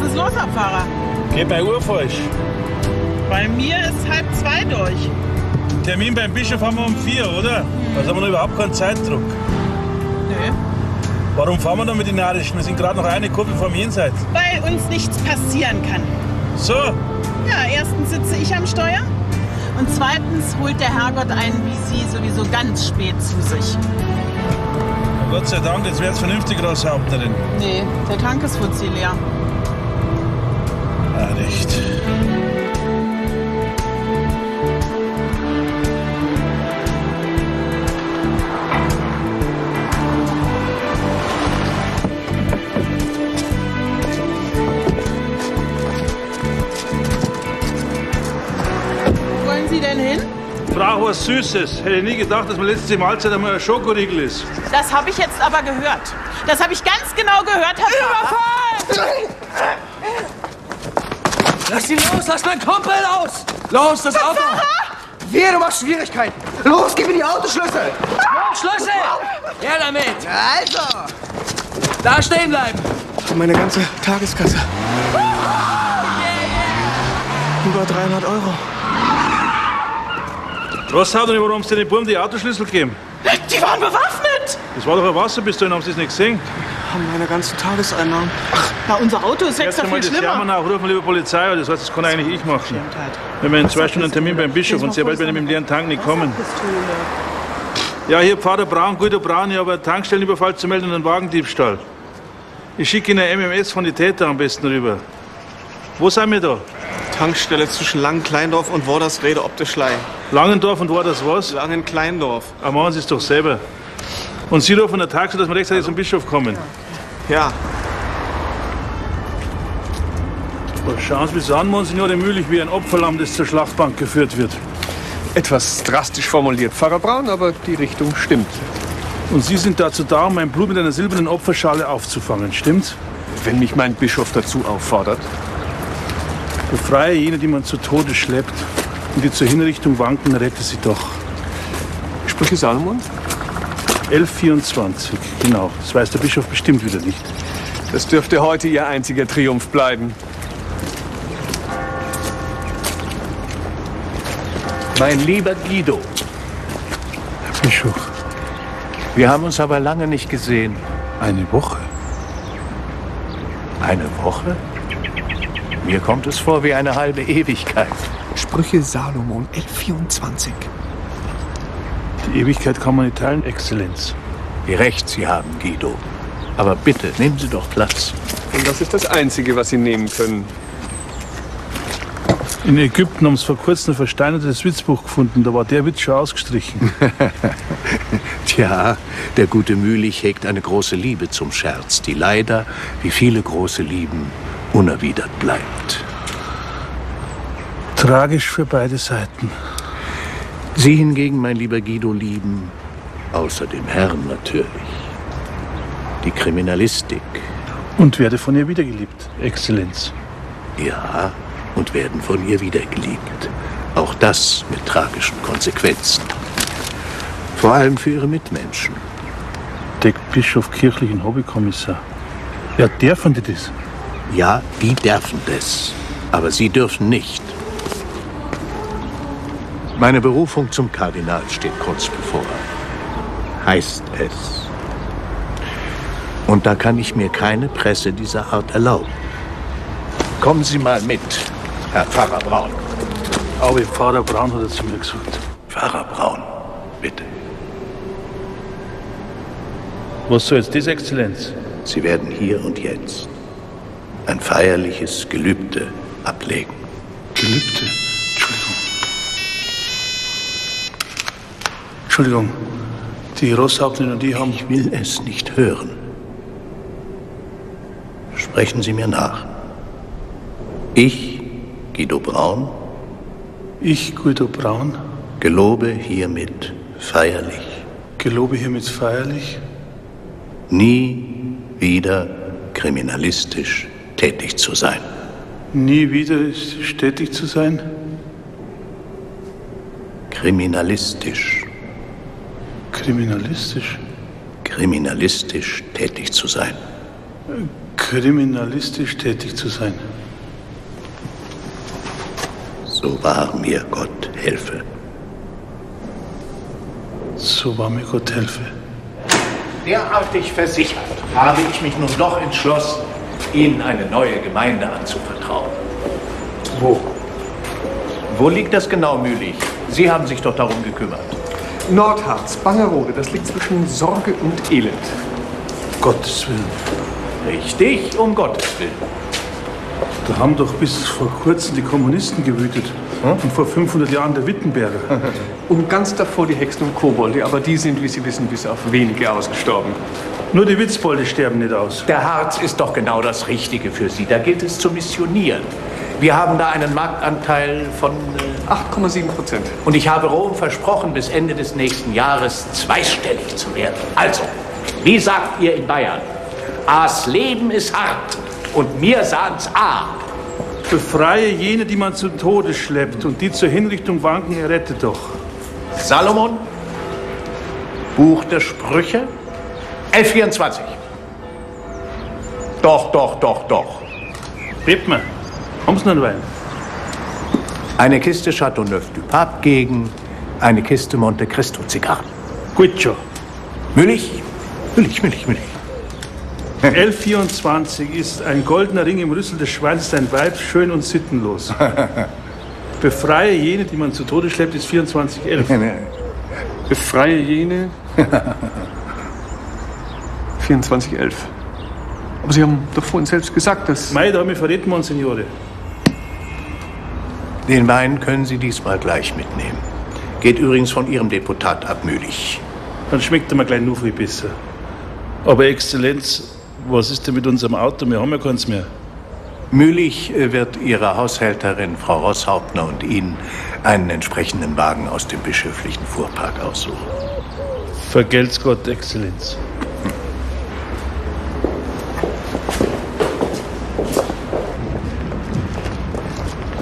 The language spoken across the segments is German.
Was ist los, Herr Pfarrer? Geht bei Uhr falsch. Bei mir ist 1:30 durch. Termin beim Bischof haben wir um 4, oder? Also haben wir noch überhaupt keinen Zeitdruck. Nö. Warum fahren wir noch mit den Narischen? Wir sind gerade noch eine Kurve vom Jenseits. Weil uns nichts passieren kann. So? Ja, erstens sitze ich am Steuer und zweitens holt der Herrgott einen wie Sie sowieso ganz spät zu sich. Na Gott sei Dank, jetzt wär's vernünftig, Rosshauptnerin. Nee, der Tank ist Fuzzi leer. Na, nicht. Frau, was Süßes. Hätte nie gedacht, dass meine letzte Mahlzeit einmal ein Schokoriegel ist. Das habe ich jetzt aber gehört. Das habe ich ganz genau gehört, Herr Pfarrer. Überfall! Lass ihn los, lass meinen Kumpel aus! Los, das Auto! Wehe, du machst Schwierigkeiten. Los, gib mir die Autoschlüssel! Schlüssel! Ja, damit! Also! Da stehen bleiben! Und meine ganze Tageskasse. Über 300 €. Was hat denn, warum sie den Buben die Autoschlüssel geben? Die waren bewaffnet! Das war doch ein Wasserbistol, haben sie es nicht gesehen? Wir haben meine ganzen Tageseinnahmen. Ach, na, unser Auto ist extra viel schlimmer. Erst einmal rufen wir lieber Polizei, das heißt, das kann eigentlich ich machen. Wenn wir in 2 Stunden einen Termin beim Bischof und sehr bald werden wir mit dem leeren Tank nicht kommen. Ja, hier Pfarrer Braun, Guido Braun, ich habe einen Tankstellenüberfall zu melden und einen Wagendiebstahl. Ich schicke Ihnen eine MMS von den Tätern am besten rüber. Wo sind wir da? Tankstelle zwischen Langen-Kleindorf und Wordersrede ob der Schlei. Langendorf und Worders was? Langen-Kleindorf. Aber machen Sie es doch selber. Und Sie rufen an der Taxe, dass wir rechtzeitig zum Bischof kommen. Ja. Oh, schauen Sie sich an, Monsignore Mühlich, wie ein Opferlamm, das zur Schlachtbank geführt wird. Etwas drastisch formuliert, Pfarrer Braun, aber die Richtung stimmt. Und Sie sind dazu da, um mein Blut mit einer silbernen Opferschale aufzufangen, stimmt's? Wenn mich mein Bischof dazu auffordert. Befreie jene, die man zu Tode schleppt und die zur Hinrichtung wanken, rette sie doch. Sprüche Salomon? 1124, genau. Das weiß der Bischof bestimmt wieder nicht. Das dürfte heute Ihr einziger Triumph bleiben. Mein lieber Guido. Herr Bischof. Wir haben uns aber lange nicht gesehen. Eine Woche? Eine Woche? Mir kommt es vor wie eine halbe Ewigkeit. Sprüche Salomon, 1124. Die Ewigkeit kann man nicht teilen, Exzellenz. Wie recht Sie haben, Guido. Aber bitte, nehmen Sie doch Platz. Und das ist das Einzige, was Sie nehmen können. In Ägypten haben Sie vor kurzem ein versteinertes Witzbuch gefunden. Da war der Witz schon ausgestrichen. Tja, der gute Mühlich hegt eine große Liebe zum Scherz, die leider, wie viele große Lieben, unerwidert bleibt. Tragisch für beide Seiten. Sie hingegen, mein lieber Guido, lieben, außer dem Herrn natürlich, die Kriminalistik. Und werde von ihr wiedergeliebt, Exzellenz. Ja, und werden von ihr wiedergeliebt. Auch das mit tragischen Konsequenzen. Vor allem für ihre Mitmenschen. Der Bischof kirchlichen Hobbykommissar. Ja, der fand das. Ja, die dürfen das, aber sie dürfen nicht. Meine Berufung zum Kardinal steht kurz bevor, heißt es. Und da kann ich mir keine Presse dieser Art erlauben. Kommen Sie mal mit, Herr Pfarrer Braun. Aber Pfarrer Braun hat er zu mir gesagt. Pfarrer Braun, bitte. Was soll jetzt das, Exzellenz? Sie werden hier und jetzt ein feierliches Gelübde ablegen. Gelübde? Entschuldigung. Entschuldigung. Die Rosshauptlerin und die haben... Ich will es nicht hören. Sprechen Sie mir nach. Ich, Guido Braun... Ich, Guido Braun... Gelobe hiermit feierlich... Gelobe hiermit feierlich... Nie wieder kriminalistisch... tätig zu sein. Nie wieder tätig zu sein? Kriminalistisch. Kriminalistisch? Kriminalistisch tätig zu sein. kriminalistisch tätig zu sein. So wahr mir Gott helfe. So wahr mir Gott helfe. Derartig versichert habe ich mich nun doch entschlossen, Ihnen eine neue Gemeinde anzuvertrauen. Wo? Wo liegt das genau, Mühlich? Sie haben sich doch darum gekümmert. Nordharz, Bangerode, das liegt zwischen Sorge und Elend. Gottes Willen. Richtig, um Gottes Willen. Da haben doch bis vor kurzem die Kommunisten gewütet. Hm? Und vor 500 Jahren der Wittenberger. Und ganz davor die Hexen und Kobolde. Aber die sind, wie Sie wissen, bis auf wenige ausgestorben. Nur die Witzbolde sterben nicht aus. Der Harz ist doch genau das Richtige für Sie. Da gilt es zu missionieren. Wir haben da einen Marktanteil von 8,7%. Und ich habe Rom versprochen, bis Ende des nächsten Jahres zweistellig zu werden. Also, wie sagt ihr in Bayern? A's Leben ist hart und mir sahen's A. Befreie jene, die man zum Tode schleppt und die zur Hinrichtung wanken, errette doch. Salomon, Buch der Sprüche, 1124. Doch, doch, doch, doch. Wittmer, kommst du noch rein? Eine Kiste Chateauneuf du Pape gegen eine Kiste Monte Cristo Zigarren. Guiccio. Müllich? Müllich. 1124 ist ein goldener Ring im Rüssel des Schweins, ein Weib, schön und sittenlos. Befreie jene, die man zu Tode schleppt, ist 2411. Befreie jene. 2411. Aber Sie haben doch vorhin selbst gesagt, dass... Mei, da haben wir verraten, Monsignore. Den Wein können Sie diesmal gleich mitnehmen. Geht übrigens von Ihrem Deputat ab, Mühlich. Dann schmeckt er mir gleich nur viel besser. Aber Exzellenz, was ist denn mit unserem Auto? Wir haben ja keins mehr. Mühlich wird Ihrer Haushälterin, Frau Rosshauptner, und Ihnen einen entsprechenden Wagen aus dem bischöflichen Fuhrpark aussuchen. Vergelt's Gott, Exzellenz.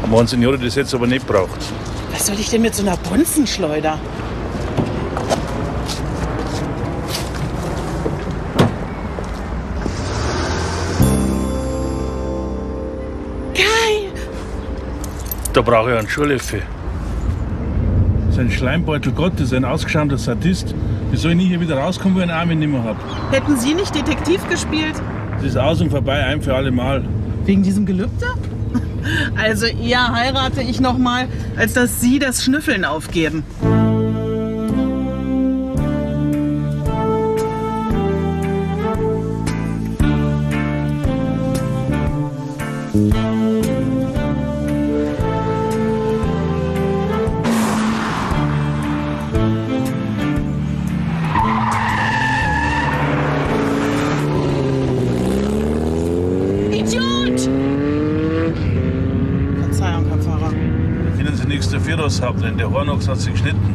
Monsignore, das jetzt aber nicht braucht. Was soll ich denn mit so einer Bonzenschleuder? Geil! Da brauche ich einen Schurleffe. Sein Schleimbeutel Gottes, ein ausgeschäumter Sadist. Wie soll ich nie hier wieder rauskommen, wo ich einen Armin nicht mehr habe? Hätten Sie nicht Detektiv gespielt? Das ist aus und vorbei, ein für alle Mal. Wegen diesem Gelübde? Also eher heirate ich noch mal, als dass Sie das Schnüffeln aufgeben. Denn der Hornochs hat sie geschnitten.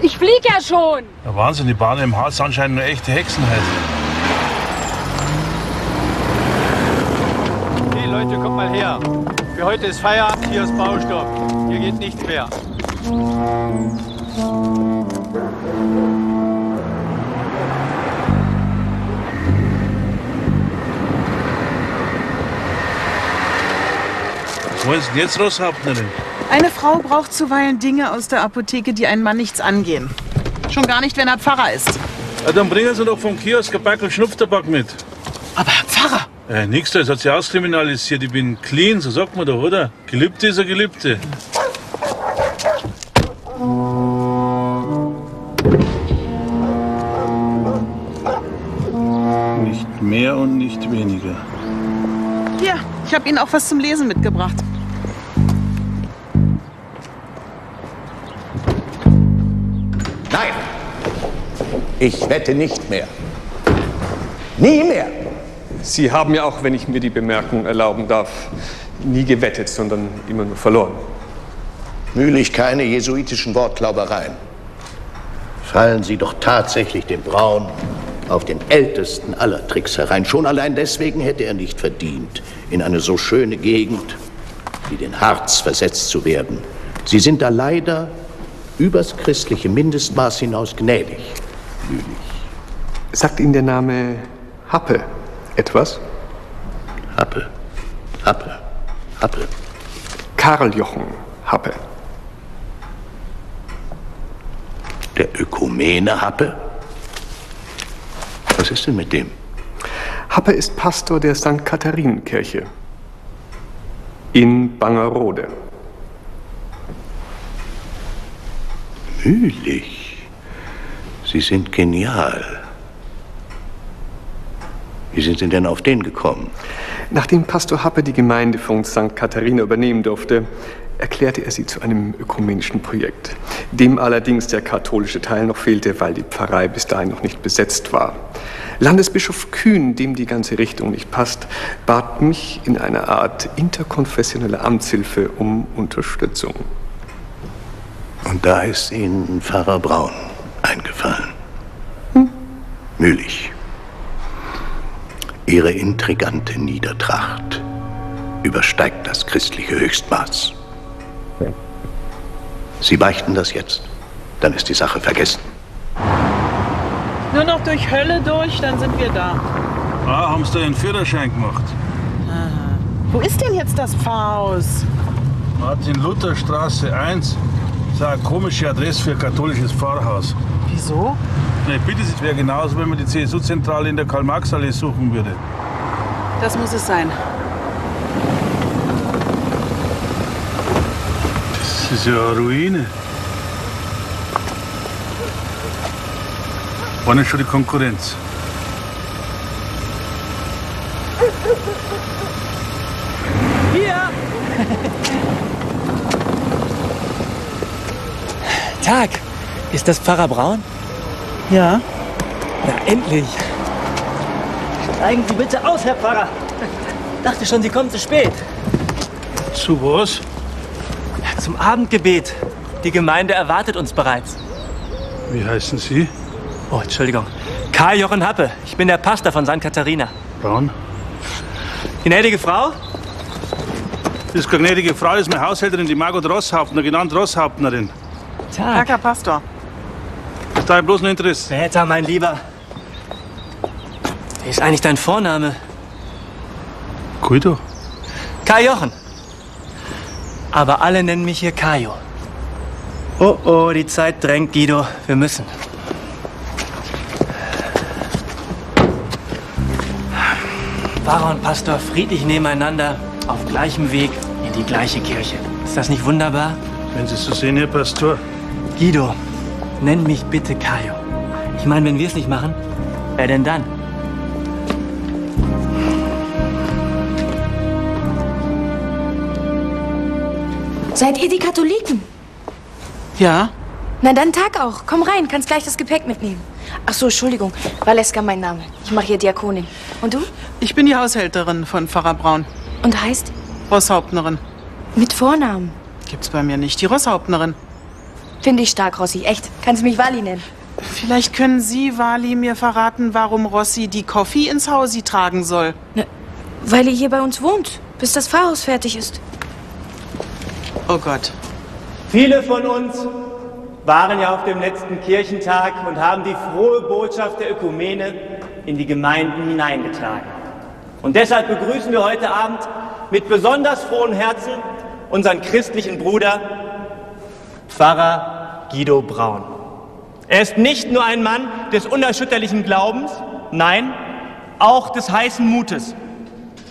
Ich flieg ja schon! Ja, Wahnsinn, die Bahnen im Harz anscheinend nur echte Hexen halt. Hey Leute, kommt mal her! Für heute ist Feierabend, hier ist Baustopp. Hier geht nichts mehr. Wo ist denn jetzt Rosshauptnerin? Eine Frau braucht zuweilen Dinge aus der Apotheke, die einem Mann nichts angehen. Schon gar nicht, wenn er Pfarrer ist. Ja, dann bringen Sie doch vom Kiosk ein Backel Schnupftabak mit. Aber Herr Pfarrer! Nix, das hat sie auskriminalisiert. Ich bin clean, so sagt man doch, oder? Gelübde ist ein Gelübde. Nicht mehr und nicht weniger. Hier, ich habe Ihnen auch was zum Lesen mitgebracht. Nein, ich wette nicht mehr. Nie mehr. Sie haben ja auch, wenn ich mir die Bemerkung erlauben darf, nie gewettet, sondern immer nur verloren. Mühlich, keine jesuitischen Wortklaubereien. Fallen Sie doch tatsächlich dem Braun auf den ältesten aller Tricks herein. Schon allein deswegen hätte er nicht verdient, in eine so schöne Gegend wie den Harz versetzt zu werden. Sie sind da leider übers christliche Mindestmaß hinaus gnädig, Mühlich. Sagt Ihnen der Name Happe etwas? Happe, Happe, Happe. Karl Jochen Happe. Der Ökumene Happe? Was ist denn mit dem? Happe ist Pastor der St. Katharinenkirche in Bangerode. Mühlich. Sie sind genial. Wie sind Sie denn auf den gekommen? Nachdem Pastor Happe die Gemeindefunkt St. Katharina übernehmen durfte, erklärte er sie zu einem ökumenischen Projekt, dem allerdings der katholische Teil noch fehlte, weil die Pfarrei bis dahin noch nicht besetzt war. Landesbischof Kühn, dem die ganze Richtung nicht passt, bat mich in einer Art interkonfessionelle Amtshilfe um Unterstützung. Und da ist Ihnen Pfarrer Braun eingefallen. Mühlich. Ihre intrigante Niedertracht übersteigt das christliche Höchstmaß. Sie beichten das jetzt, dann ist die Sache vergessen. Nur noch durch Hölle durch, dann sind wir da. Ah, haben Sie den Führerschein gemacht? Ah. Wo ist denn jetzt das Pfarrhaus? Martin-Luther-Straße 1. Das ist eine komische Adresse für ein katholisches Pfarrhaus. Wieso? Vielleicht bitte Sie, es wäre genauso, wenn man die CSU-Zentrale in der Karl-Marx-Allee suchen würde. Das muss es sein. Das ist ja eine Ruine. War nicht schon die Konkurrenz? Hier! Tag! Ist das Pfarrer Braun? Ja. Na, endlich! Steigen Sie bitte aus, Herr Pfarrer! Ich dachte schon, Sie kommen zu spät. Zu was? Zum Abendgebet. Die Gemeinde erwartet uns bereits. Wie heißen Sie? Oh, Entschuldigung. Karl Jochen Happe. Ich bin der Pastor von St. Katharina. Braun? Gnädige Frau? Das ist keine gnädige Frau, das ist meine Haushälterin, die Margot Rosshauptner, genannt Rosshauptnerin. Tag. Tag, Herr Pastor. Ist da bloß ein Interesse? Später, mein Lieber. Wie ist eigentlich dein Vorname? Guido. Karl Jochen. Aber alle nennen mich hier Kajo. Oh, die Zeit drängt, Guido. Wir müssen. Pfarrer und Pastor friedlich nebeneinander, auf gleichem Weg in die gleiche Kirche. Ist das nicht wunderbar? Wenn Sie es so sehen, Herr Pastor. Guido, nenn mich bitte Kajo. Ich meine, wenn wir es nicht machen, wer denn dann? Seid ihr die Katholiken? Ja. Na dann Tag auch. Komm rein, kannst gleich das Gepäck mitnehmen. Ach so, Entschuldigung. Waleska mein Name. Ich mache hier Diakonin. Und du? Ich bin die Haushälterin von Pfarrer Braun. Und heißt? Rosshauptnerin. Mit Vornamen? Gibt's bei mir nicht. Die Rosshauptnerin. Finde ich stark, Rossi. Echt. Kannst mich Wali nennen. Vielleicht können Sie, Wali, mir verraten, warum Rossi die Koffi ins Hausi tragen soll. Na, weil ihr hier bei uns wohnt, bis das Pfarrhaus fertig ist. Oh Gott. Viele von uns waren ja auf dem letzten Kirchentag und haben die frohe Botschaft der Ökumene in die Gemeinden hineingetragen. Und deshalb begrüßen wir heute Abend mit besonders frohem Herzen unseren christlichen Bruder, Pfarrer Guido Braun. Er ist nicht nur ein Mann des unerschütterlichen Glaubens, nein, auch des heißen Mutes,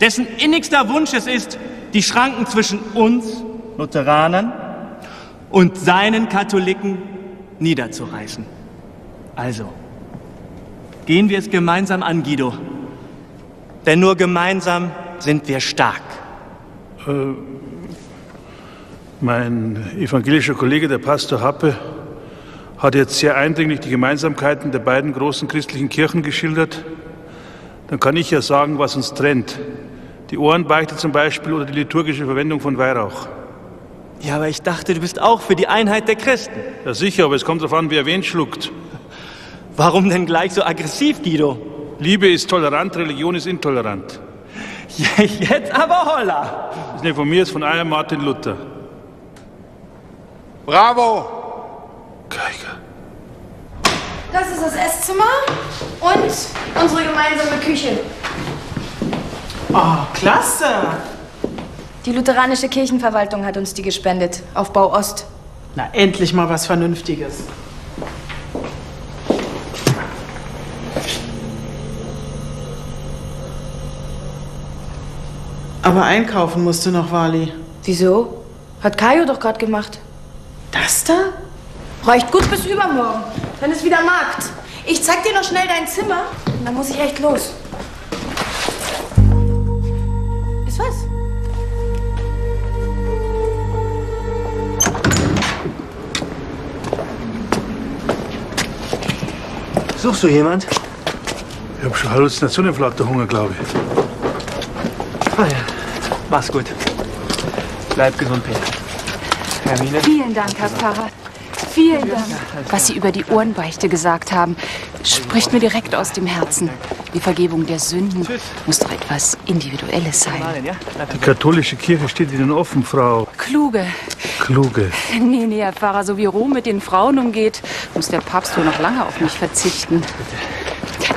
dessen innigster Wunsch es ist, die Schranken zwischen uns Lutheranern und seinen Katholiken niederzureißen. Also, gehen wir es gemeinsam an, Guido. Denn nur gemeinsam sind wir stark. Mein evangelischer Kollege, der Pastor Happe, hat jetzt sehr eindringlich die Gemeinsamkeiten der beiden großen christlichen Kirchen geschildert. Dann kann ich ja sagen, was uns trennt. Die Ohrenbeichte zum Beispiel oder die liturgische Verwendung von Weihrauch. Ja, aber ich dachte, du bist auch für die Einheit der Christen. Ja, sicher, aber es kommt darauf an, wer wen schluckt. Warum denn gleich so aggressiv, Guido? Liebe ist tolerant, Religion ist intolerant. Jetzt aber holla! Das ist nicht von mir, ist von einem Martin Luther. Bravo! Geiger. Das ist das Esszimmer und unsere gemeinsame Küche. Oh, klasse! Die lutheranische Kirchenverwaltung hat uns die gespendet, auf Bau Ost. Na, endlich mal was Vernünftiges. Aber einkaufen musst du noch, Wally. Wieso? Hat Kajo doch gerade gemacht. Das da? Reicht gut bis übermorgen. Dann ist wieder Markt. Ich zeig dir noch schnell dein Zimmer und dann muss ich echt los. Ist was? Suchst du jemand? Ich hab schon Halluzinationen, flatter Hunger, glaube ich. Ah ja, mach's gut. Bleib gesund, Peter. Hermine? Vielen Dank, Herr Pfarrer. Vielen Dank. Was Sie über die Ohrenbeichte gesagt haben, spricht mir direkt aus dem Herzen. Die Vergebung der Sünden muss doch etwas Individuelles sein. Die katholische Kirche steht Ihnen offen, Frau Kluge. Kluge. Nee, Herr Pfarrer, so wie Rom mit den Frauen umgeht, muss der Papst wohl noch lange auf mich verzichten.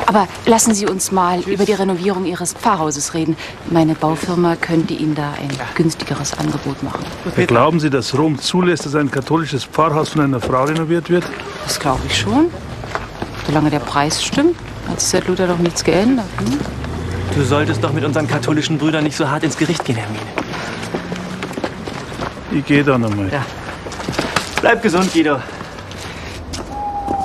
Aber lassen Sie uns mal über die Renovierung Ihres Pfarrhauses reden. Meine Baufirma könnte Ihnen da ein günstigeres Angebot machen. Glauben Sie, dass Rom zulässt, dass ein katholisches Pfarrhaus von einer Frau renoviert wird? Das glaube ich schon. Solange der Preis stimmt, hat sich seit Luther doch nichts geändert. Hm? Du solltest doch mit unseren katholischen Brüdern nicht so hart ins Gericht gehen, Hermine. Ich gehe da nochmal. Ja. Bleib gesund, Guido.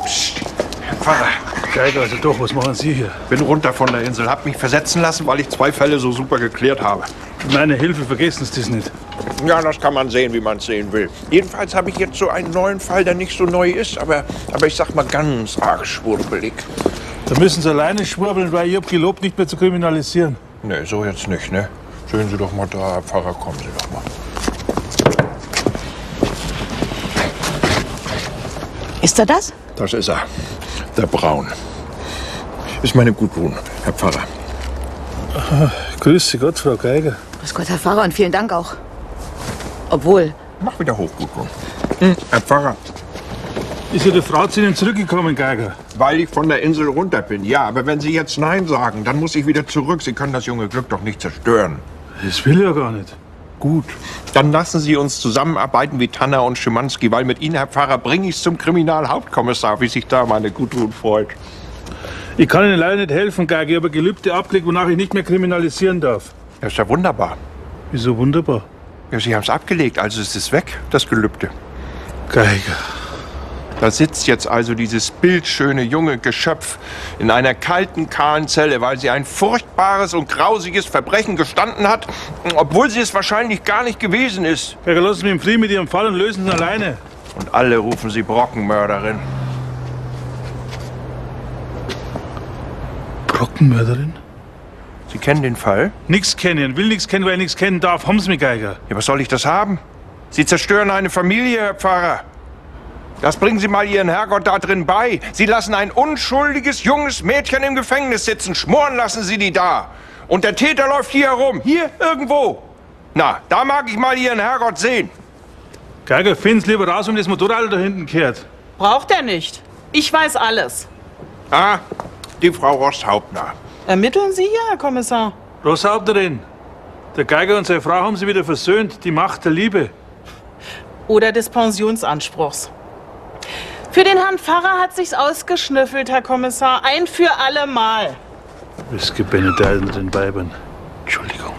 Psst, Herr Pfarrer. Geiger, also doch, was machen Sie hier? Bin runter von der Insel, hab mich versetzen lassen, weil ich 2 Fälle so super geklärt habe. Meine Hilfe, vergessen Sie das nicht. Ja, das kann man sehen, wie man es sehen will. Jedenfalls habe ich jetzt so einen neuen Fall, der nicht so neu ist, aber ich sag mal ganz arg schwurbelig. Da müssen Sie alleine schwurbeln, weil ich hab gelobt, nicht mehr zu kriminalisieren. Nee, so jetzt nicht, ne? Sehen Sie doch mal da, Herr Pfarrer, kommen Sie doch mal. Ist er das? Das ist er. Der Braun. Ist meine Gudrun, Herr Pfarrer. Aha, grüß Sie Gott, Frau Geiger. Grüß Gott, Herr Pfarrer, und vielen Dank auch. Obwohl... Mach wieder hoch, Gudrun. Hm, Herr Pfarrer. Ist Ihre Frau zu Ihnen zurückgekommen, Geiger? Weil ich von der Insel runter bin, ja. Aber wenn Sie jetzt Nein sagen, dann muss ich wieder zurück. Sie können das junge Glück doch nicht zerstören. Das will ja gar nicht. Gut, dann lassen Sie uns zusammenarbeiten wie Tanner und Schimanski, weil mit Ihnen, Herr Pfarrer, bringe ich es zum Kriminalhauptkommissar, wie sich da meine Gudrun freut. Ich kann Ihnen leider nicht helfen, Geiger, aber Gelübde abgelegt, wonach ich nicht mehr kriminalisieren darf. Das ist ja wunderbar. Wieso wunderbar? Ja, Sie haben es abgelegt, also ist es weg, das Gelübde. Geiger. Da sitzt jetzt also dieses bildschöne junge Geschöpf in einer kalten, kahlen Zelle, weil sie ein furchtbares und grausiges Verbrechen gestanden hat, obwohl sie es wahrscheinlich gar nicht gewesen ist. Herr, lassen Sie mich im Frieden mit Ihrem Fall und lösen Sie alleine. Und alle rufen Sie Brockenmörderin. Brockenmörderin? Sie kennen den Fall? Nichts kennen, will nichts kennen, weil ich nichts kennen darf. Haben Sie mich, Geiger? Ja, was soll ich das haben? Sie zerstören eine Familie, Herr Pfarrer. Das bringen Sie mal Ihren Herrgott da drin bei. Sie lassen ein unschuldiges, junges Mädchen im Gefängnis sitzen. Schmoren lassen Sie die da. Und der Täter läuft hier herum. Hier irgendwo. Na, da mag ich mal Ihren Herrgott sehen. Geiger, find's lieber raus, wenn das Motorrad da hinten kehrt. Braucht er nicht. Ich weiß alles. Ah, die Frau Rosshauptner. Ermitteln Sie hier, Herr Kommissar? Rosshauptnerin, der Geiger und seine Frau haben Sie wieder versöhnt. Die Macht der Liebe. Oder des Pensionsanspruchs. Für den Herrn Pfarrer hat sich's ausgeschnüffelt, Herr Kommissar. Ein für alle Mal. Es gibt eine Teil mit den Weibern. Entschuldigung.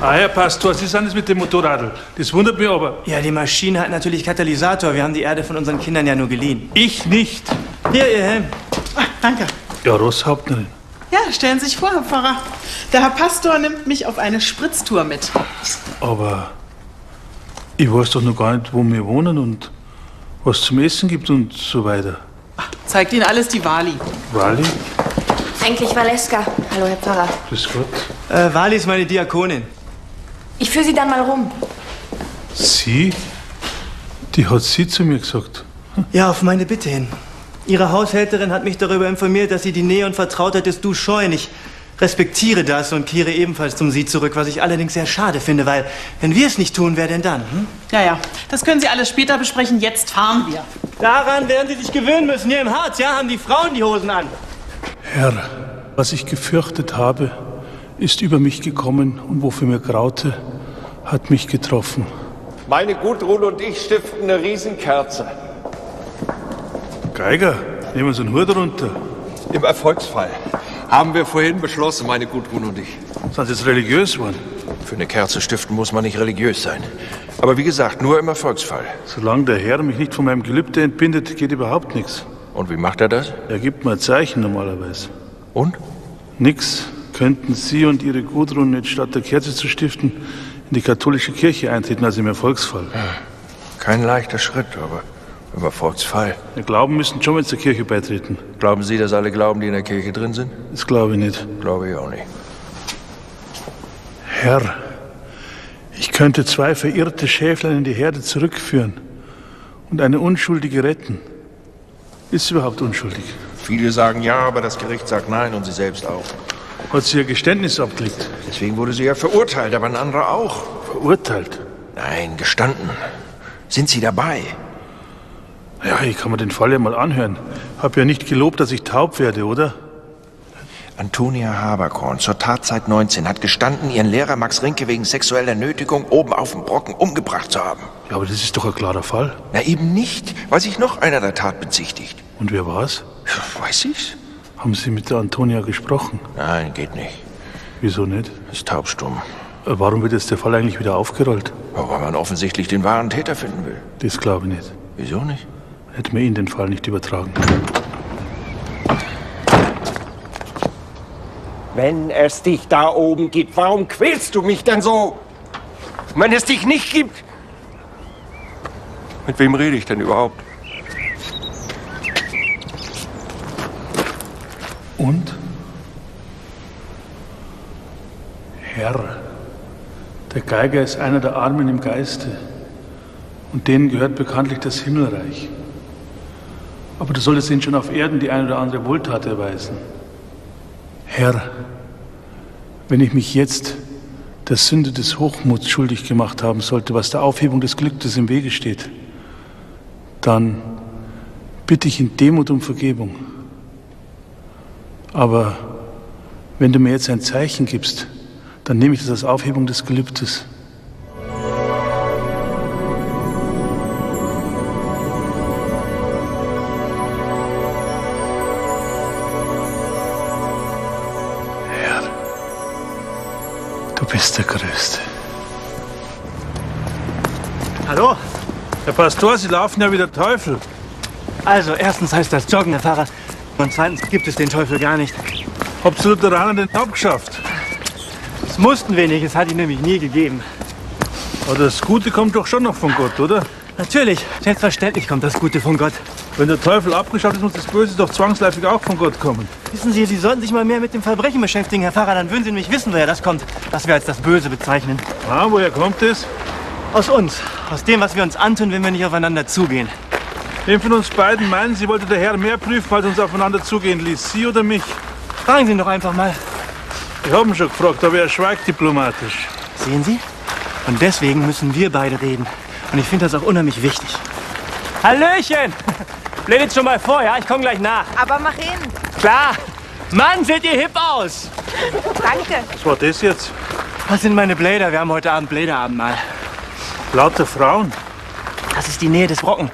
Ah, Herr Pastor, Sie sind es mit dem Motorradl. Das wundert mich aber. Ja, die Maschine hat natürlich Katalysator. Wir haben die Erde von unseren Kindern ja nur geliehen. Ich nicht. Hier, Ihr Helm. Ah, danke. Ja, Rosshauptnerin. Ja, stellen Sie sich vor, Herr Pfarrer. Der Herr Pastor nimmt mich auf eine Spritztour mit. Aber ich weiß doch noch gar nicht, wo wir wohnen und was zum Essen gibt und so weiter. Ach, zeigt Ihnen alles die Wali. Wali? Eigentlich Waleska. Hallo, Herr Pfarrer. Grüß Gott. Wali ist meine Diakonin. Ich führe Sie dann mal rum. Sie? Die hat Sie zu mir gesagt? Hm? Ja, auf meine Bitte hin. Ihre Haushälterin hat mich darüber informiert, dass Sie die Nähe und Vertrautheit des Du scheuen. Ich respektiere das und kehre ebenfalls zum Sie zurück, was ich allerdings sehr schade finde, weil wenn wir es nicht tun, wer denn dann? Hm? Ja, das können Sie alles später besprechen, jetzt fahren wir. Daran werden Sie sich gewöhnen müssen, hier im Harz, ja, haben die Frauen die Hosen an. Herr, was ich gefürchtet habe, ist über mich gekommen und wofür mir graute, hat mich getroffen. Meine Gudrun und ich stiften eine Riesenkerze. Geiger, nehmen Sie einen Hut runter. Im Erfolgsfall haben wir vorhin beschlossen, meine Gudrun und ich. Sind Sie jetzt religiös geworden? Für eine Kerze stiften muss man nicht religiös sein. Aber wie gesagt, nur im Erfolgsfall. Solange der Herr mich nicht von meinem Gelübde entbindet, geht überhaupt nichts. Und wie macht er das? Er gibt mir ein Zeichen normalerweise. Und? Nix. Könnten Sie und Ihre Gudrun nicht statt der Kerze zu stiften in die katholische Kirche eintreten, also im Erfolgsfall? Ja, kein leichter Schritt, aber im Erfolgsfall. Wir glauben müssen schon mal zur Kirche beitreten. Glauben Sie, dass alle glauben, die in der Kirche drin sind? Das glaube ich nicht. Glaube ich auch nicht. Herr, ich könnte zwei verirrte Schäflein in die Herde zurückführen und eine Unschuldige retten. Ist sie überhaupt unschuldig? Viele sagen ja, aber das Gericht sagt nein und sie selbst auch. Hat sie ihr Geständnis abgelegt? Deswegen wurde sie ja verurteilt, aber ein anderer auch. Verurteilt? Nein, gestanden. Sind Sie dabei? Ja, ich kann mir den Fall ja mal anhören. Hab ja nicht gelobt, dass ich taub werde, oder? Antonia Haberkorn, zur Tatzeit 19, hat gestanden, ihren Lehrer Max Rinke wegen sexueller Nötigung oben auf dem Brocken umgebracht zu haben. Ja, aber das ist doch ein klarer Fall. Na eben nicht, weil sich noch einer der Tat bezichtigt. Und wer war's? Ja, weiß ich's. Haben Sie mit der Antonia gesprochen? Nein, geht nicht. Wieso nicht? Ist taubstumm. Warum wird jetzt der Fall eigentlich wieder aufgerollt? Weil man offensichtlich den wahren Täter finden will. Das glaube ich nicht. Wieso nicht? Hätten wir Ihnen den Fall nicht übertragen. Wenn es dich da oben gibt, warum quälst du mich denn so? Wenn es dich nicht gibt... Mit wem rede ich denn überhaupt? Und? Herr, der Geiger ist einer der Armen im Geiste. Und denen gehört bekanntlich das Himmelreich. Aber du solltest ihnen schon auf Erden die eine oder andere Wohltat erweisen. Herr, wenn ich mich jetzt der Sünde des Hochmuts schuldig gemacht haben sollte, was der Aufhebung des Glückes im Wege steht, dann bitte ich in Demut um Vergebung. Aber wenn du mir jetzt ein Zeichen gibst, dann nehme ich das als Aufhebung des Gelübdes. Herr, du bist der Größte. Hallo? Herr Pastor, Sie laufen ja wie der Teufel. Also, erstens heißt das Joggen, der Fahrer. Und zweitens gibt es den Teufel gar nicht. Habt ihr Lutheraner den Taub geschafft? Das mussten wir nicht, es hat ihn nämlich nie gegeben. Aber das Gute kommt doch schon noch von Gott, oder? Natürlich, selbstverständlich kommt das Gute von Gott. Wenn der Teufel abgeschafft ist, muss das Böse doch zwangsläufig auch von Gott kommen. Wissen Sie, Sie sollten sich mal mehr mit dem Verbrechen beschäftigen, Herr Pfarrer. Dann würden Sie nämlich wissen, woher das kommt, was wir als das Böse bezeichnen. Ah, woher kommt es? Aus uns, aus dem, was wir uns antun, wenn wir nicht aufeinander zugehen. Wem von uns beiden meinen Sie, wollte der Herr mehr prüfen, als uns aufeinander zugehen ließ? Sie oder mich? Fragen Sie ihn doch einfach mal. Ich habe ihn schon gefragt, aber er schweigt diplomatisch. Sehen Sie? Und deswegen müssen wir beide reden. Und ich finde das auch unheimlich wichtig. Hallöchen! Bläht jetzt schon mal vor, ja? Ich komme gleich nach. Aber mach hin. Klar! Mann, seht ihr hip aus! Danke. Was war das jetzt? Was sind meine Bläder? Wir haben heute Abend Bläderabendmahl. Lauter Frauen? Das ist die Nähe des Brocken.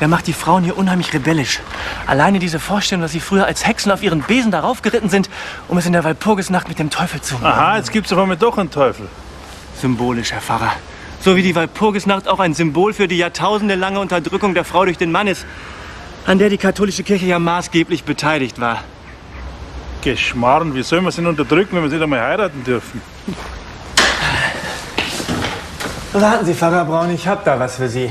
Der macht die Frauen hier unheimlich rebellisch. Alleine diese Vorstellung, dass sie früher als Hexen auf ihren Besen darauf geritten sind, um es in der Walpurgisnacht mit dem Teufel zu machen. Aha, jetzt gibt's auf einmal doch einen Teufel. Symbolisch, Herr Pfarrer. So wie die Walpurgisnacht auch ein Symbol für die jahrtausendelange Unterdrückung der Frau durch den Mann ist, an der die katholische Kirche ja maßgeblich beteiligt war. Geschmarrn, wie soll man sie unterdrücken, wenn wir sie nicht einmal heiraten dürfen? Warten Sie, Pfarrer Braun, ich hab da was für Sie.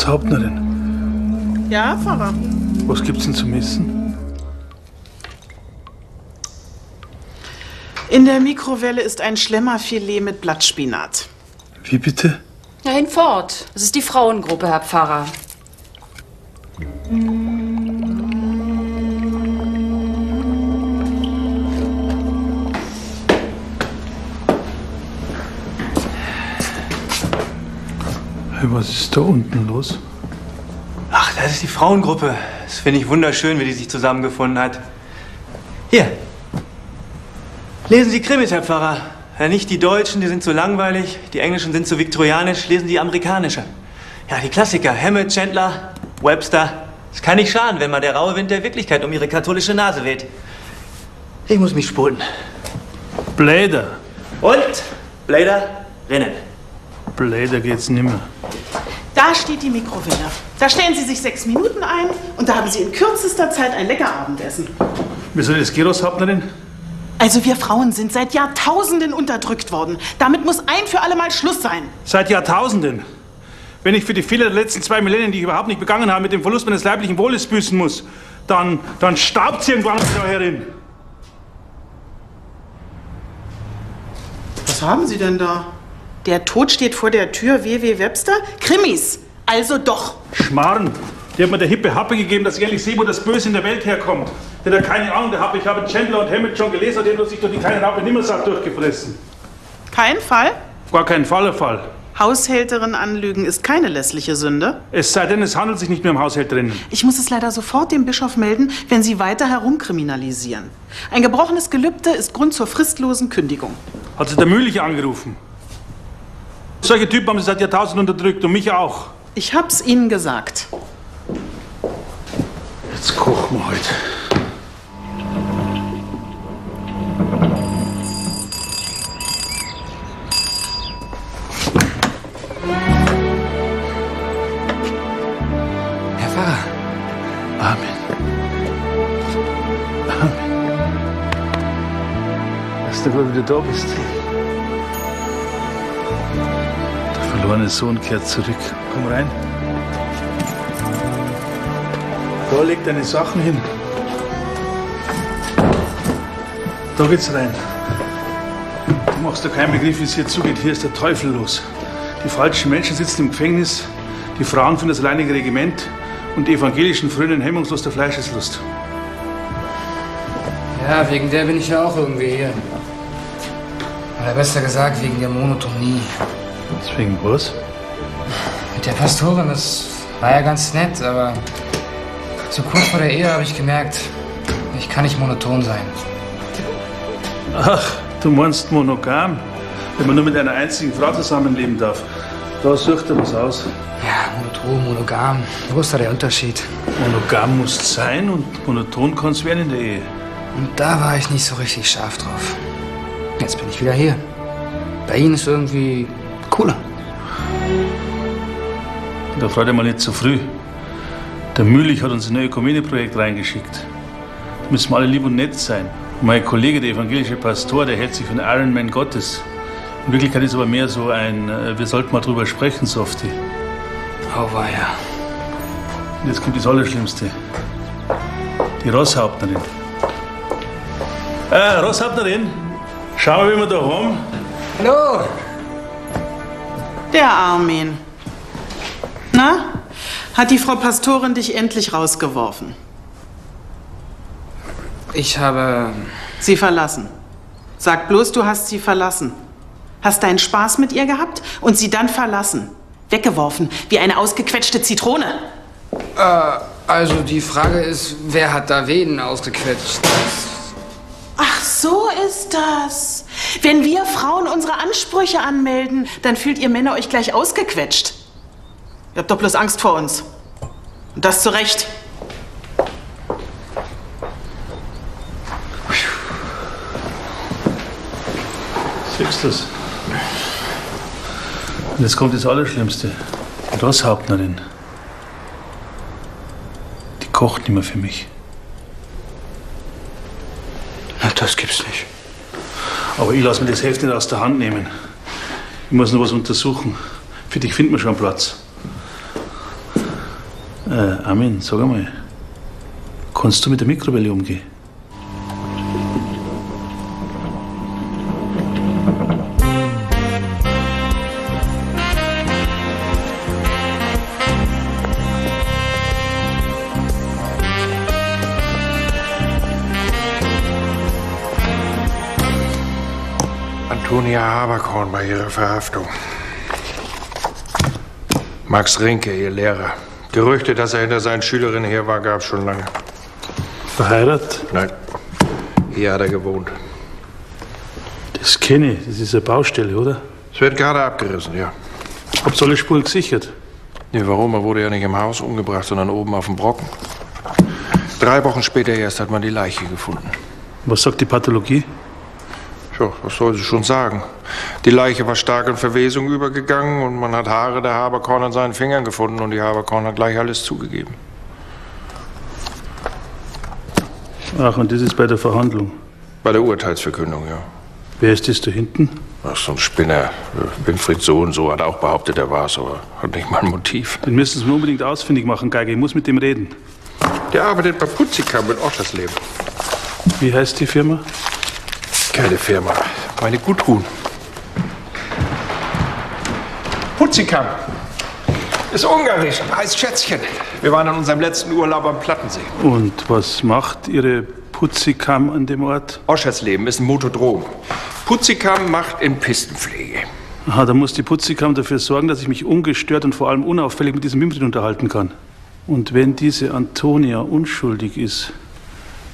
Rosshauptner denn? Ja, Pfarrer. Was gibt's denn zum Essen? In der Mikrowelle ist ein Schlemmerfilet mit Blattspinat. Wie bitte? Ja, hinfort. Das ist die Frauengruppe, Herr Pfarrer. Was ist da unten los? Ach, das ist die Frauengruppe. Das finde ich wunderschön, wie die sich zusammengefunden hat. Hier. Lesen Sie Krimis, Herr Pfarrer. Ja, nicht die Deutschen, die sind zu langweilig. Die Englischen sind zu viktorianisch. Lesen Sie amerikanische. Ja, die Klassiker. Hammett, Chandler, Webster. Es kann nicht schaden, wenn mal der raue Wind der Wirklichkeit um Ihre katholische Nase weht. Ich muss mich sputen. Bläder. Und Bläder rinnen. Leider geht's nimmer. Da steht die Mikrowelle. Da stellen Sie sich 6 Minuten ein und da haben Sie in kürzester Zeit ein lecker Abendessen. Wieso das Geros habt ihr denn? Also wir Frauen sind seit Jahrtausenden unterdrückt worden. Damit muss ein für alle Mal Schluss sein. Seit Jahrtausenden? Wenn ich für die Fehler der letzten 2 Millennien, die ich überhaupt nicht begangen habe, mit dem Verlust meines leiblichen Wohles büßen muss, dann staubt sie irgendwann da herin. Was haben Sie denn da? Der Tod steht vor der Tür, W.W. Webster. Krimis, also doch. Schmarrn, der hat mir der hippe Happe gegeben, dass ich endlich sehe, wo das Böse in der Welt herkommt. Der hat keine Ahnung, der Happe. Ich habe Chandler und Hammett schon gelesen, der hat sich durch die kleine Happe Nimmersack durchgefressen. Kein Fall? Gar kein Fall. Haushälterin anlügen ist keine lässliche Sünde. Es sei denn, es handelt sich nicht mehr um Haushälterinnen. Ich muss es leider sofort dem Bischof melden, wenn Sie weiter herumkriminalisieren. Ein gebrochenes Gelübde ist Grund zur fristlosen Kündigung. Hat sich der Mühlich angerufen? Solche Typen haben Sie seit Jahrtausenden unterdrückt und mich auch. Ich hab's Ihnen gesagt. Jetzt kochen wir heute. Herr Pfarrer. Amen. Dass du wohl wieder da bist. Mein Sohn kehrt zurück. Komm rein. Da leg deine Sachen hin. Da geht's rein. Du machst dir keinen Begriff, wie es hier zugeht. Hier ist der Teufel los. Die falschen Menschen sitzen im Gefängnis, die Frauen für das alleinige Regiment und die evangelischen frönen hemmungslos der Fleischeslust. Ja, wegen der bin ich ja auch irgendwie hier. Oder besser gesagt, wegen der Monotonie. Deswegen was? Mit der Pastorin, das war ja ganz nett, aber so kurz vor der Ehe habe ich gemerkt, ich kann nicht monoton sein. Ach, du meinst monogam? Wenn man nur mit einer einzigen Frau zusammenleben darf, da sucht er was aus. Ja, monoton, monogam, wo ist da der Unterschied? Monogam muss es sein und monoton kann es werden in der Ehe. Und da war ich nicht so richtig scharf drauf. Jetzt bin ich wieder hier. Bei Ihnen ist irgendwie... cooler. Da freut ihr mal nicht zu früh. Der Mühlich hat uns ein neues Comedy-Projekt reingeschickt. Da müssen wir alle lieb und nett sein. Und mein Kollege, der evangelische Pastor, der hält sich für einen Iron Man Gottes. In Wirklichkeit ist aber mehr so ein, wir sollten mal drüber sprechen, Softie. Auweia. Und jetzt kommt das Allerschlimmste. Die Rosshauptnerin. Rosshauptnerin, schau mal, wie wir da haben. Hallo. Der Armin. Na? Hat die Frau Pastorin dich endlich rausgeworfen? Ich habe... Sie verlassen. Sag bloß, du hast sie verlassen. Hast deinen Spaß mit ihr gehabt und sie dann verlassen. Weggeworfen, wie eine ausgequetschte Zitrone. Also die Frage ist, wer hat da wen ausgequetscht? Ach, so ist das. Wenn wir Frauen unsere Ansprüche anmelden, dann fühlt ihr Männer euch gleich ausgequetscht. Ihr habt doch bloß Angst vor uns. Und das zu Recht. Siehst du's? Und jetzt kommt das Allerschlimmste. Die Rosshauptnerin. Die kocht nicht mehr für mich. Na, das gibt's nicht. Aber ich lasse mir das Heft nicht aus der Hand nehmen. Ich muss noch was untersuchen. Für dich finden wir schon einen Platz. Armin, sag einmal, kannst du mit der Mikrowelle umgehen? Antonia Haberkorn bei ihrer Verhaftung. Max Rinke, ihr Lehrer. Gerüchte, dass er hinter seinen Schülerinnen her war, gab es schon lange. Verheiratet? Nein. Hier hat er gewohnt. Das kenne ich. Das ist eine Baustelle, oder? Es wird gerade abgerissen, ja. Habt ihr alle Spuren gesichert? Nee, warum? Er wurde ja nicht im Haus umgebracht, sondern oben auf dem Brocken. 3 Wochen später erst hat man die Leiche gefunden. Was sagt die Pathologie? Ja, was soll sie schon sagen? Die Leiche war stark in Verwesung übergegangen und man hat Haare der Haberkorn an seinen Fingern gefunden und die Haberkorn hat gleich alles zugegeben. Ach, und das ist bei der Verhandlung? Bei der Urteilsverkündung, ja. Wer ist das da hinten? Ach, so ein Spinner. Winfried so und so hat auch behauptet, er war es, aber hat nicht mal ein Motiv. Den müssen Sie unbedingt ausfindig machen, Geiger. Ich muss mit dem reden. Der arbeitet bei Putzikam in Oschersleben. Wie heißt die Firma? Keine Firma. Meine Gudrun. Putzikam. Ist ungarisch, heißt Schätzchen. Wir waren an unserem letzten Urlaub am Plattensee. Und was macht Ihre Putzikam an dem Ort? Oschersleben ist ein Motodrom. Putzikam macht in Pistenpflege. Aha, da muss die Putzikam dafür sorgen, dass ich mich ungestört und vor allem unauffällig mit diesem Mimrin unterhalten kann. Und wenn diese Antonia unschuldig ist,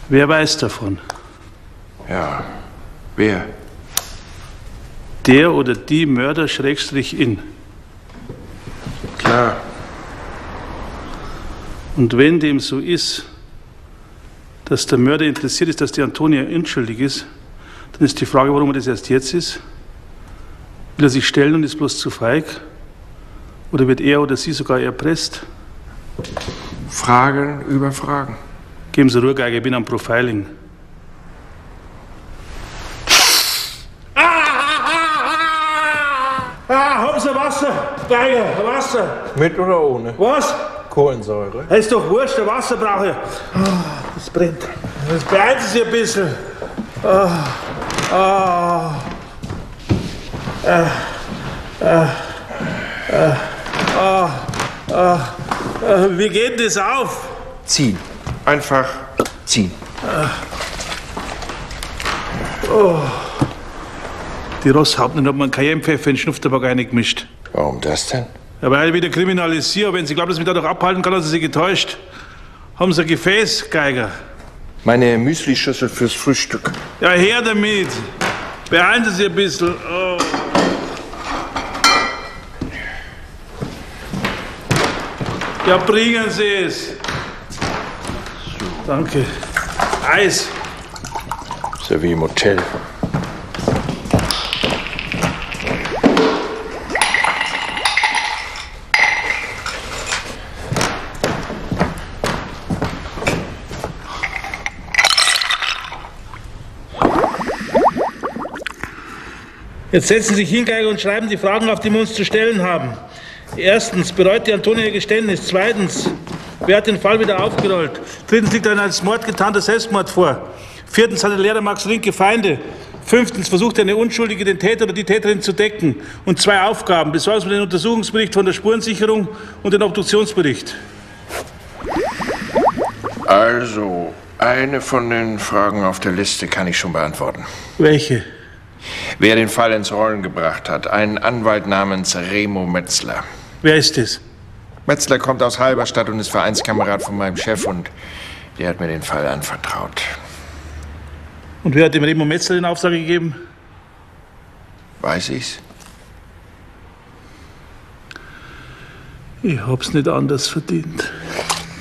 wer weiß davon? Ja. Wer? Der oder die Mörder-in. Klar. Und wenn dem so ist, dass der Mörder interessiert ist, dass die Antonia unschuldig ist, dann ist die Frage, warum er das erst jetzt ist. Will er sich stellen und ist bloß zu feig? Oder wird er oder sie sogar erpresst? Fragen über Fragen. Geben Sie Ruhe, Geiger, ich bin am Profiling. Wasser, Geiger, Wasser. Mit oder ohne? Was? Kohlensäure. Das ist doch wurscht, der Wasser brauche ich. Oh, das brennt. Das brennt sich ein bisschen. Oh, oh, Wie geht das auf? Ziehen. Einfach ziehen. Oh. Die Rosshauptner hat man keinen Pfeffer in Schnupftabak eingemischt. Warum das denn? Ja, weil ich wieder kriminalisiere. Wenn Sie glauben, dass ich mich dadurch abhalten kann, haben Sie sich getäuscht. Haben Sie ein Gefäß, Geiger? Meine Müslischüssel fürs Frühstück. Ja, her damit. Beeilen Sie ein bisschen. Oh. Ja, bringen Sie es. So. Danke. Eis. Ist ja wie im Hotel. Jetzt setzen Sie sich hin, Geiger, und schreiben die Fragen auf, die wir uns zu stellen haben. 1. Bereut die Antonia ihr Geständnis? 2. Wer hat den Fall wieder aufgerollt? 3. Liegt ein als Mord getarnter Selbstmord vor? 4. hat der Lehrer Max Rinke Feinde? 5. versucht eine Unschuldige, den Täter oder die Täterin zu decken? Und 2 Aufgaben. Besorgen Sie den Untersuchungsbericht von der Spurensicherung und den Obduktionsbericht. Also, eine von den Fragen auf der Liste kann ich schon beantworten. Welche? Wer den Fall ins Rollen gebracht hat, einen Anwalt namens Remo Metzler. Wer ist das? Metzler kommt aus Halberstadt und ist Vereinskamerad von meinem Chef und der hat mir den Fall anvertraut. Und wer hat dem Remo Metzler den Auftrag gegeben? Weiß ich's? Ich hab's nicht anders verdient.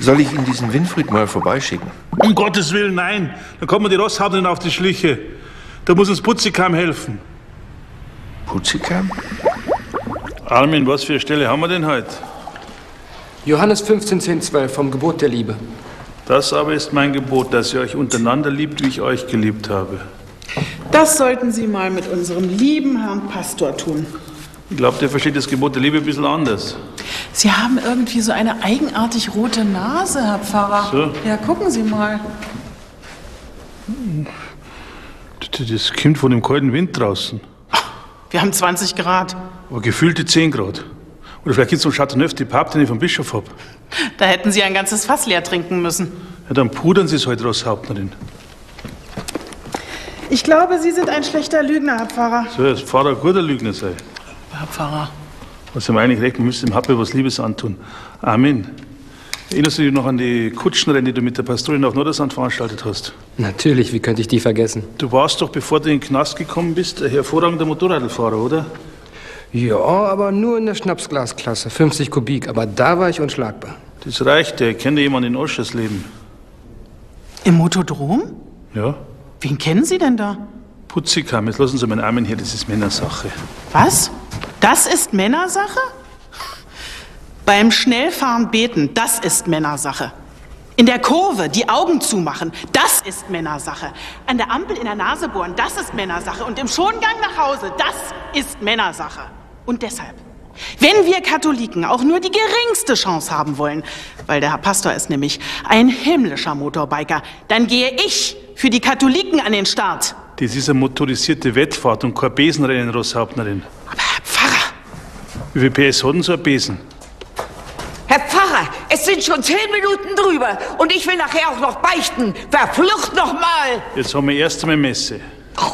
Soll ich Ihnen diesen Winfried mal vorbeischicken? Um Gottes Willen, nein! Dann kommen die Rosshauptner auf die Schliche. Da muss uns Putzikam helfen. Putzikam? Armin, was für eine Stelle haben wir denn heute? Johannes 15, 10, 12 vom Gebot der Liebe. Das aber ist mein Gebot, dass ihr euch untereinander liebt, wie ich euch geliebt habe. Das sollten Sie mal mit unserem lieben Herrn Pastor tun. Ich glaube, der versteht das Gebot der Liebe ein bisschen anders. Sie haben irgendwie so eine eigenartig rote Nase, Herr Pfarrer. So. Ja, gucken Sie mal. Das kommt von dem kalten Wind draußen. Ach, wir haben 20 Grad. Aber gefühlte 10 Grad. Oder vielleicht gibt es so einen Chateauneuf de Pape, den ich vom Bischof habe. Da hätten Sie ein ganzes Fass leer trinken müssen. Ja, dann pudern Sie es heute, Rosshauptnerin. Ich glaube, Sie sind ein schlechter Lügner, Herr Pfarrer. So, dass Pfarrer ein guter Lügner sei. Herr Pfarrer. Also, Sie haben eigentlich recht, man müsste dem Happe was Liebes antun. Amen. Erinnerst du dich noch an die Kutschenrennen, die du mit der Pastorin auf Nordersand veranstaltet hast? Natürlich, wie könnte ich die vergessen? Du warst doch, bevor du in den Knast gekommen bist, ein hervorragender Motorradfahrer, oder? Ja, aber nur in der Schnapsglasklasse, 50 Kubik, aber da war ich unschlagbar. Das reicht, ich kenne jemanden in Oschersleben. Im Motodrom? Ja. Wen kennen Sie denn da? Putzikam, jetzt lassen Sie meinen Armen hier, das ist Männersache. Was? Das ist Männersache? Beim Schnellfahren beten, das ist Männersache. In der Kurve die Augen zumachen, das ist Männersache. An der Ampel in der Nase bohren, das ist Männersache. Und im Schongang nach Hause, das ist Männersache. Und deshalb, wenn wir Katholiken auch nur die geringste Chance haben wollen, weil der Herr Pastor ist nämlich ein himmlischer Motorbiker, dann gehe ich für die Katholiken an den Start. Das ist eine motorisierte Wettfahrt und kein Besenrennen, Rosshauptnerin. Aber Herr Pfarrer! Wie viel PS hat denn so ein Besen? Herr Pfarrer, es sind schon 10 Minuten drüber und ich will nachher auch noch beichten. Verflucht noch mal! Jetzt haben wir erst einmal Messe. Oh.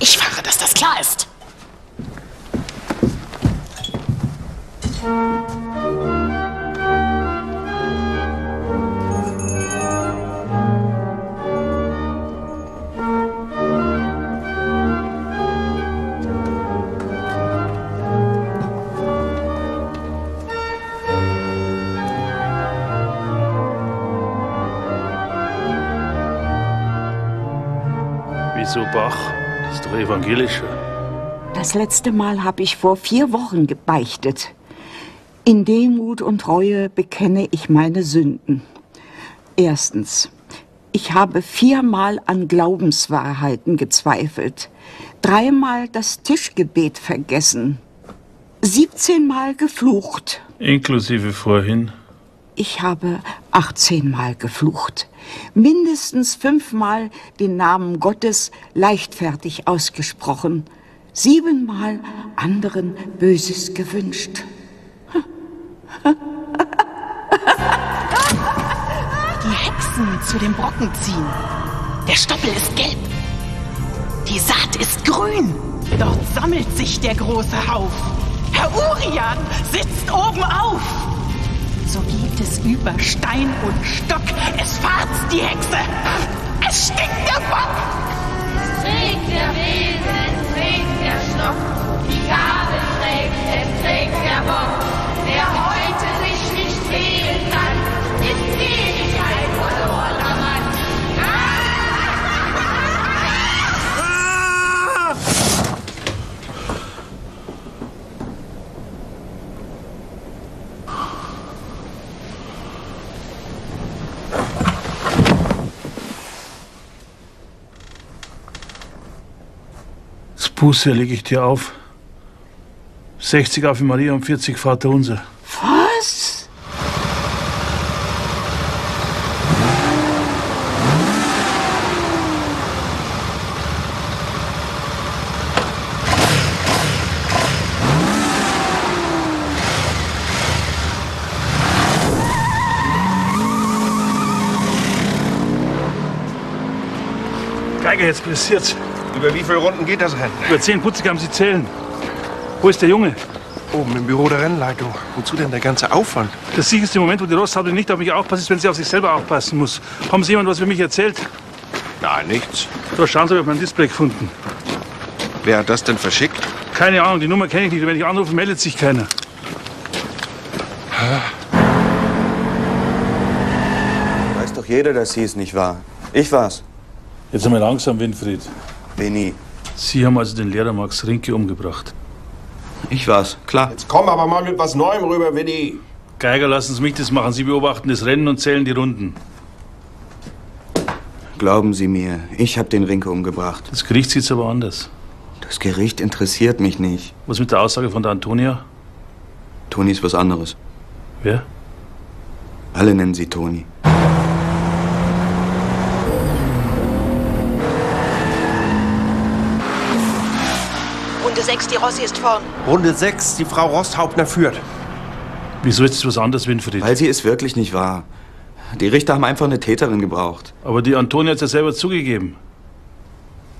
Ich fahre, dass das klar ist. So Bach, das ist doch evangelischer. Das letzte Mal habe ich vor 4 Wochen gebeichtet. In Demut und Treue bekenne ich meine Sünden. Erstens, ich habe 4-mal an Glaubenswahrheiten gezweifelt, 3-mal das Tischgebet vergessen, 17-mal geflucht. Inklusive vorhin. Ich habe 18-mal geflucht, mindestens 5-mal den Namen Gottes leichtfertig ausgesprochen, 7-mal anderen Böses gewünscht. Die Hexen zu dem Brocken ziehen. Der Stoppel ist gelb. Die Saat ist grün. Dort sammelt sich der große Hauf. Herr Urian sitzt oben auf. So geht es über Stein und Stock. Es farzt die Hexe. Es stinkt der Bock. Es trägt der Besen, es trägt der Stock. Die Gabel trägt, es trägt der Bock. Wer heute sich nicht wählen kann, ist ewig ein verlorener Mann. Ah! Ah! Buße lege ich dir auf. 60 Ave Maria und 40 Vater unser. Was? Geiger, jetzt pressiert. Über wie viele Runden geht das Rennen? Über 10 Putzikam, Sie zählen. Wo ist der Junge? Oben im Büro der Rennleitung. Wozu denn der ganze Aufwand? Das Sieg ist der Moment, wo die Rosshauptnerin nicht auf mich aufpasst, ist, wenn sie auf sich selber aufpassen muss. Haben Sie jemand was für mich erzählt? Nein, nichts. Da schauen Sie, ob ich mein Display gefunden. Wer hat das denn verschickt? Keine Ahnung, die Nummer kenne ich nicht. Wenn ich anrufe, meldet sich keiner. Weiß doch jeder, dass Sie es nicht war. Ich war's. Jetzt einmal langsam, Winfried. Benni. Sie haben also den Lehrer Max Rinke umgebracht. Ich war's, klar. Jetzt komm aber mal mit was Neuem rüber, Benni. Geiger, lassen Sie mich das machen. Sie beobachten das Rennen und zählen die Runden. Glauben Sie mir, ich habe den Rinke umgebracht. Das Gericht sieht es aber anders. Das Gericht interessiert mich nicht. Was mit der Aussage von der Antonia? Toni ist was anderes. Wer? Alle nennen sie Toni. Runde 6, die Rossi ist vorn. Runde 6, die Frau Rosshauptner führt. Wieso ist es was anderes, Winfried? Weil sie es wirklich nicht war. Die Richter haben einfach eine Täterin gebraucht. Aber die Antonia hat es ja selber zugegeben.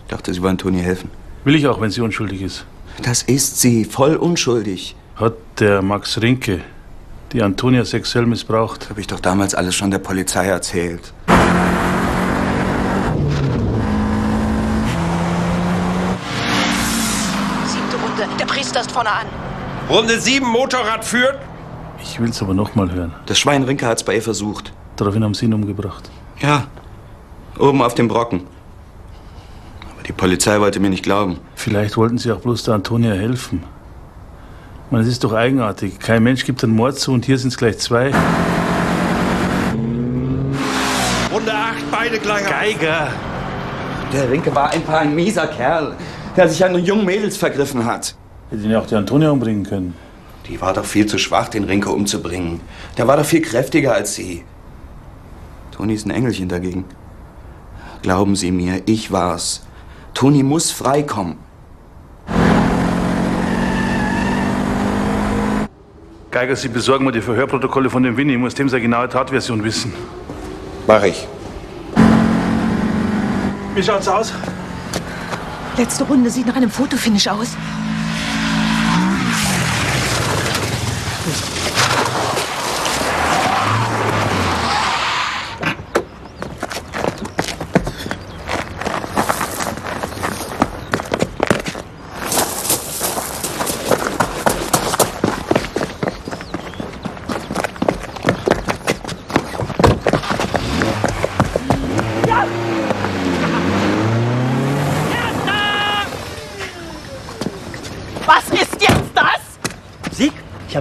Ich dachte, sie wollen Toni helfen. Will ich auch, wenn sie unschuldig ist. Das ist sie, voll unschuldig. Hat der Max Rinke die Antonia sexuell missbraucht? Habe ich doch damals alles schon der Polizei erzählt. Siebte Runde, der Priester ist vorne an. Runde 7, Motorrad führt. Ich will's aber nochmal hören. Das Schwein Rinke hat's bei ihr versucht. Daraufhin haben sie ihn umgebracht. Ja, oben auf dem Brocken. Aber die Polizei wollte mir nicht glauben. Vielleicht wollten sie auch bloß der Antonia helfen. Man, es ist doch eigenartig. Kein Mensch gibt einen Mord zu und hier sind es gleich zwei. Runde 8, beide gleich auf. Geiger! Der Rinke war einfach ein mieser Kerl, der sich an jungen Mädels vergriffen hat. Hätte ihn ja auch die Antonia umbringen können. Die war doch viel zu schwach, den Rinke umzubringen. Der war doch viel kräftiger als sie. Toni ist ein Engelchen dagegen. Glauben Sie mir, ich war's. Toni muss freikommen. Geiger, Sie besorgen mir die Verhörprotokolle von dem Winnie. Ich muss dem seine genaue Tatversion wissen. Mach ich. Wie schaut's aus? Letzte Runde sieht nach einem Fotofinish aus.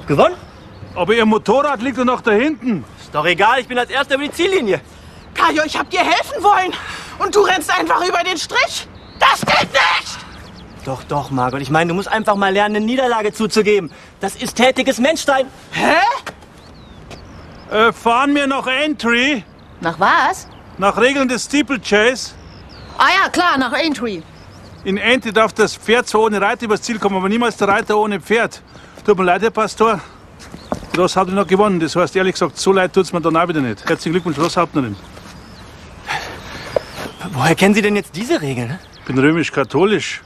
Gewonnen? Aber Ihr Motorrad liegt doch noch da hinten. Ist doch egal, ich bin als Erster über die Ziellinie. Kajo, ich hab dir helfen wollen. Und du rennst einfach über den Strich. Das geht nicht! Doch, doch, Margot. Ich meine, du musst einfach mal lernen, eine Niederlage zuzugeben. Das ist tätiges Menschsein. Hä? Fahren wir nach Entry? Nach was? Nach Regeln des Steeplechase. Ah ja, klar, nach Entry. In Entry darf das Pferd zwar ohne Reiter übers Ziel kommen, aber niemals der Reiter ohne Pferd. Tut mir leid, Herr Pastor. Die Rosshauptnerin hat gewonnen. Das heißt, ehrlich gesagt, so leid tut es mir dann auch wieder nicht. Herzlichen Glückwunsch, Rosshauptnerin. Woher kennen Sie denn jetzt diese Regeln? Ich bin römisch-katholisch.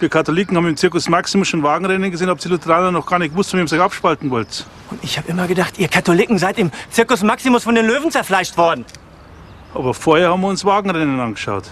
Wir Katholiken haben im Circus Maximus schon Wagenrennen gesehen, ob die Lutheraner noch gar nicht gewusst, von wem sie sich abspalten wollt. Und ich habe immer gedacht, ihr Katholiken seid im Circus Maximus von den Löwen zerfleischt worden. Aber vorher haben wir uns Wagenrennen angeschaut.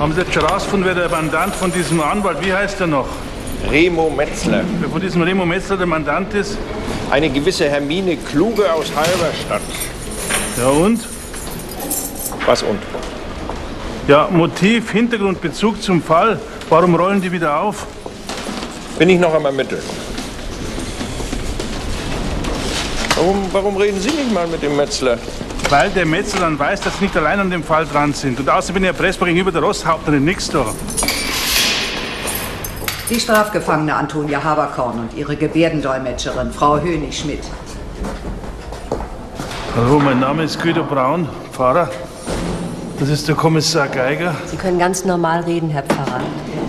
Haben Sie jetzt schon rausgefunden, wer der Mandant von diesem Anwalt, wie heißt er noch? Remo Metzler. Wer von diesem Remo Metzler der Mandant ist? Eine gewisse Hermine Kluge aus Halberstadt. Ja und? Was und? Ja, Motiv, Hintergrund, Bezug zum Fall. Warum rollen die wieder auf? Bin ich noch am Ermitteln. Warum reden Sie nicht mal mit dem Metzler? Weil der Metzler dann weiß, dass sie nicht allein an dem Fall dran sind. Und außerdem bin ich erpressbar gegenüber der Rosshauptnerin. Nix da. Die strafgefangene Antonia Haberkorn und ihre Gebärdendolmetscherin, Frau Hönig-Schmidt, Hallo, mein Name ist Guido Braun, Pfarrer. Das ist der Kommissar Geiger. Sie können ganz normal reden, Herr Pfarrer.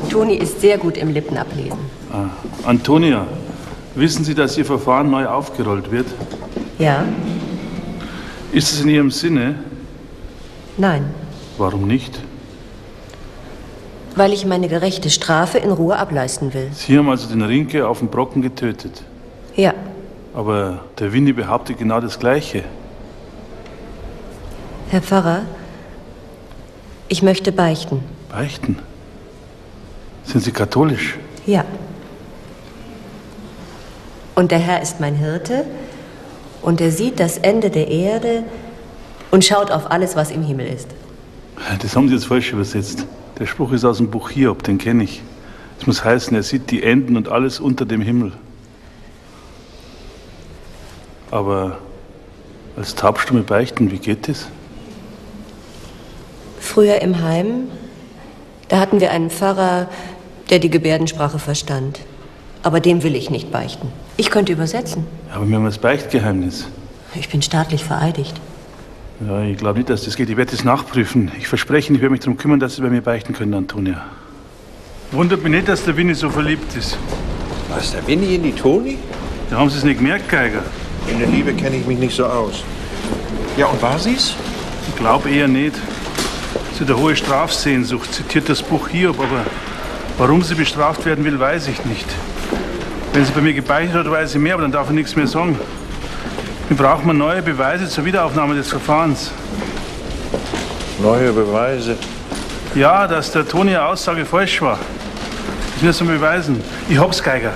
Toni ist sehr gut im Lippenablesen. Ah. Antonia, wissen Sie, dass Ihr Verfahren neu aufgerollt wird? Ja. Ist es in Ihrem Sinne? Nein. Warum nicht? Weil ich meine gerechte Strafe in Ruhe ableisten will. Sie haben also den Rinke auf dem Brocken getötet? Ja. Aber der Winnie behauptet genau das Gleiche. Herr Pfarrer, ich möchte beichten. Beichten? Sind Sie katholisch? Ja. Und der Herr ist mein Hirte und er sieht das Ende der Erde und schaut auf alles, was im Himmel ist. Das haben Sie jetzt falsch übersetzt. Der Spruch ist aus dem Buch Hiob, den kenne ich. Es muss heißen, er sieht die Enden und alles unter dem Himmel. Aber als Taubstumme beichten, wie geht das? Früher im Heim, da hatten wir einen Pfarrer, der die Gebärdensprache verstand. Aber dem will ich nicht beichten. Ich könnte übersetzen. Aber wir haben das Beichtgeheimnis. Ich bin staatlich vereidigt. Ja, ich glaube nicht, dass das geht. Ich werde das nachprüfen. Ich verspreche Ihnen, ich werde mich darum kümmern, dass Sie bei mir beichten können, Antonia. Wundert mich nicht, dass der Winnie so verliebt ist. Was, der Winnie in die Toni? Da haben Sie es nicht gemerkt, Geiger. In der Liebe kenne ich mich nicht so aus. Ja, und war sie's? Ich glaube eher nicht. Sie hat eine hohe Strafsehnsucht, zitiert das Buch Hiob, aber warum sie bestraft werden will, weiß ich nicht. Wenn sie bei mir gebeichtet hat, weiß ich mehr, aber dann darf ich nichts mehr sagen. Dann braucht man neue Beweise zur Wiederaufnahme des Verfahrens. Neue Beweise? Ja, dass der Toni Aussage falsch war. Das müssen wir beweisen. Ich hab's, Geiger.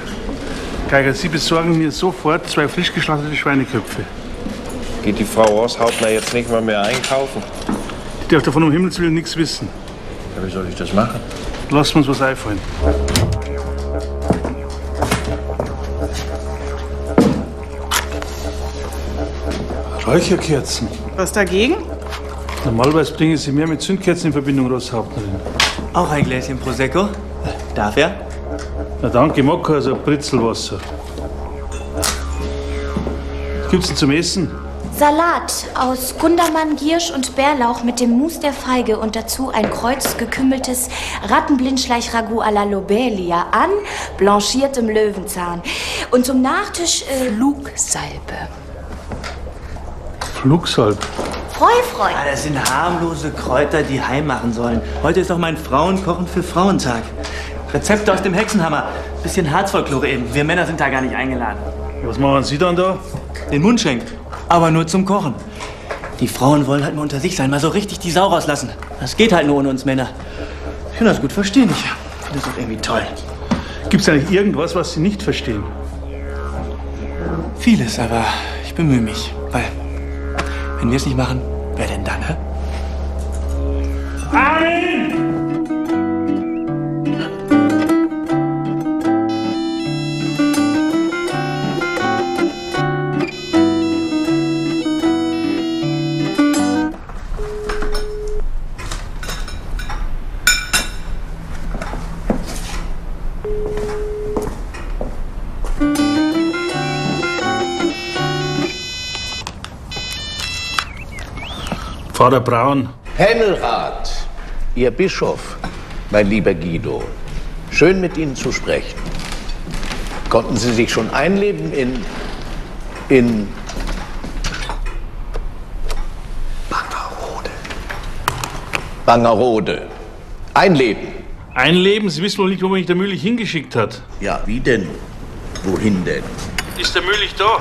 Geiger, Sie besorgen mir sofort 2 frisch geschlachtete Schweineköpfe. Geht die Frau Rosshauptner jetzt nicht mal mehr einkaufen? Die darf davon um Himmels Willen nichts wissen. Ja, wie soll ich das machen? Lassen wir uns was einfallen. Räucherkerzen. Was dagegen? Normalerweise bringen Sie mehr mit Zündkerzen in Verbindung, Rosshauptnerin. Auch ein Gläschen Prosecco? Darf er? Na danke, ich mag kein so Britzelwasser. Was gibt's denn zum Essen? Salat aus Gundermann, Giersch und Bärlauch mit dem Mousse der Feige und dazu ein kreuzgekümmeltes Rattenblindschleich-Ragout à la Lobelia an blanchiertem Löwenzahn. Und zum Nachtisch Flugsalbe. Flugsalbe? Freufreu. Ja, das sind harmlose Kräuter, die heim machen sollen. Heute ist doch mein Frauenkochen für Frauentag. Rezepte aus dem Hexenhammer. Bisschen Harzfolklore eben. Wir Männer sind da gar nicht eingeladen. Was machen Sie dann da? Den Mundschenk. Aber nur zum Kochen. Die Frauen wollen halt mal unter sich sein, mal so richtig die Sau rauslassen. Das geht halt nur ohne uns Männer. Ich kann das gut verstehen. Ich finde das auch irgendwie toll. Gibt's da nicht irgendwas, was Sie nicht verstehen? Vieles, aber ich bemühe mich. Weil, wenn wir es nicht machen, wer denn dann, hä? Armin! Pfarrer Braun. Hemmelrath, Ihr Bischof, mein lieber Guido. Schön, mit Ihnen zu sprechen. Konnten Sie sich schon einleben in Bangerode? Bangerode. Einleben. Einleben? Sie wissen wohl nicht, wo mich der Mühlich hingeschickt hat. Ja, wie denn? Wohin denn? Ist der Mühlich da?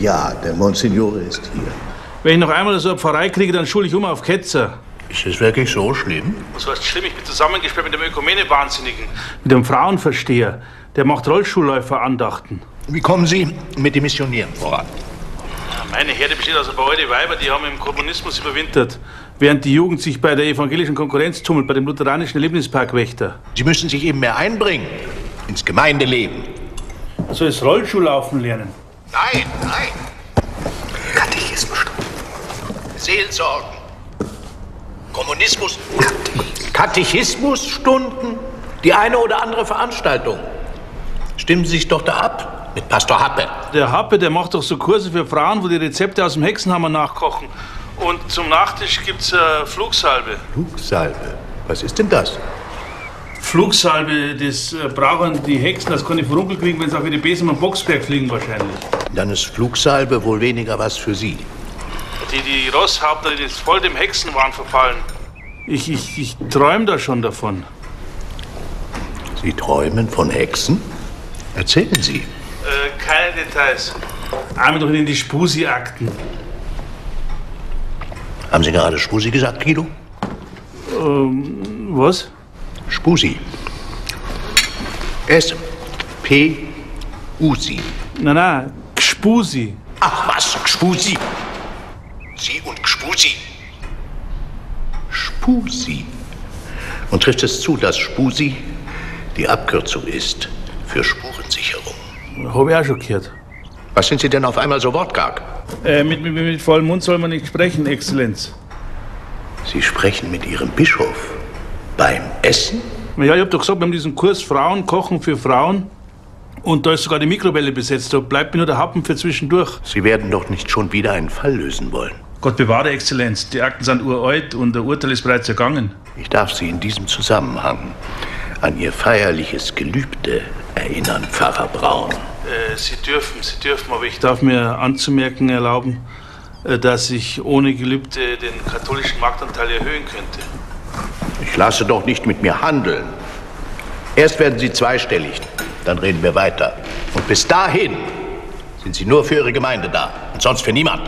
Ja, der Monsignore ist hier. Wenn ich noch einmal so eine Pfarrei kriege, dann schule ich um auf Ketzer. Ist es wirklich so schlimm? Was heißt schlimm? Ich bin zusammengesperrt mit dem Ökumene-Wahnsinnigen, mit dem Frauenversteher. Der macht Rollschuhläufer-Andachten. Wie kommen Sie mit den Missionieren voran? Meine Herde besteht aus ein paar alte Weiber, die haben im Kommunismus überwintert, während die Jugend sich bei der evangelischen Konkurrenz tummelt, bei dem lutheranischen Erlebnisparkwächter. Sie müssen sich eben mehr einbringen ins Gemeindeleben. So ist Rollschuhlaufen lernen. Nein, nein. Katechismusstunden. Seelsorgen. Kommunismus. Katechismusstunden? Die eine oder andere Veranstaltung. Stimmen Sie sich doch da ab mit Pastor Happe. Der Happe, der macht doch so Kurse für Frauen, wo die Rezepte aus dem Hexenhammer nachkochen. Und zum Nachtisch gibt's Flugsalbe. Flugsalbe? Was ist denn das? Flugsalbe, das brauchen die Hexen, das kann ich vom Onkel kriegen, wenn sie auf ihre Besen am Boxberg fliegen wahrscheinlich. Dann ist Flugsalbe wohl weniger was für Sie. Die Rosshauptner, die ist voll dem Hexenwahn verfallen. Ich träume da schon davon. Sie träumen von Hexen? Erzählen Sie. Keine Details. Einmal doch in die Spusi-Akten. Haben Sie gerade Spusi gesagt, Guido? Was? Spusi. S-P-U-Si. Na, Gspusi. Ach was, Gspusi. Sie und Gspusi. Spusi. Und trifft es zu, dass Spusi die Abkürzung ist für Spurensicherung? Hab ich auch schockiert. Was sind Sie denn auf einmal so wortkarg? Mit vollem Mund soll man nicht sprechen, Exzellenz. Sie sprechen mit Ihrem Bischof beim Essen? Ja, ich hab doch gesagt, wir haben diesen Kurs Frauen kochen für Frauen. Und da ist sogar die Mikrowelle besetzt. Da bleibt mir nur der Happen für zwischendurch. Sie werden doch nicht schon wieder einen Fall lösen wollen. Gott bewahre, Exzellenz. Die Akten sind uralt und der Urteil ist bereits ergangen. Ich darf Sie in diesem Zusammenhang an Ihr feierliches Gelübde erinnern, Pfarrer Braun. Sie dürfen, aber ich darf mir anzumerken erlauben, dass ich ohne Gelübde den katholischen Marktanteil erhöhen könnte. Ich lasse doch nicht mit mir handeln. Erst werden Sie zweistellig. Dann reden wir weiter. Und bis dahin sind Sie nur für Ihre Gemeinde da und sonst für niemand.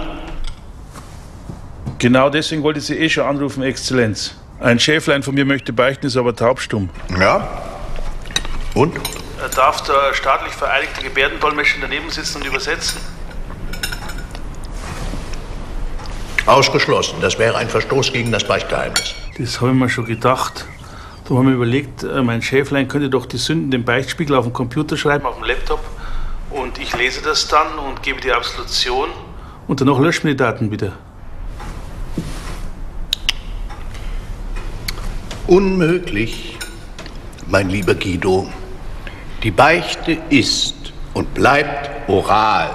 Genau deswegen wollte ich Sie eh schon anrufen, Exzellenz. Ein Schäflein von mir möchte beichten, ist aber taubstumm. Ja? Und? Darf der staatlich vereidigte Gebärdendolmetscher daneben sitzen und übersetzen? Ausgeschlossen. Das wäre ein Verstoß gegen das Beichtgeheimnis. Das habe ich mir schon gedacht. Da haben wir überlegt, mein Schäflein könnte doch die Sünden dem Beichtspiegel auf dem Computer schreiben, auf dem Laptop. Und ich lese das dann und gebe die Absolution. Und danach löschen wir die Daten wieder. Unmöglich, mein lieber Guido. Die Beichte ist und bleibt oral.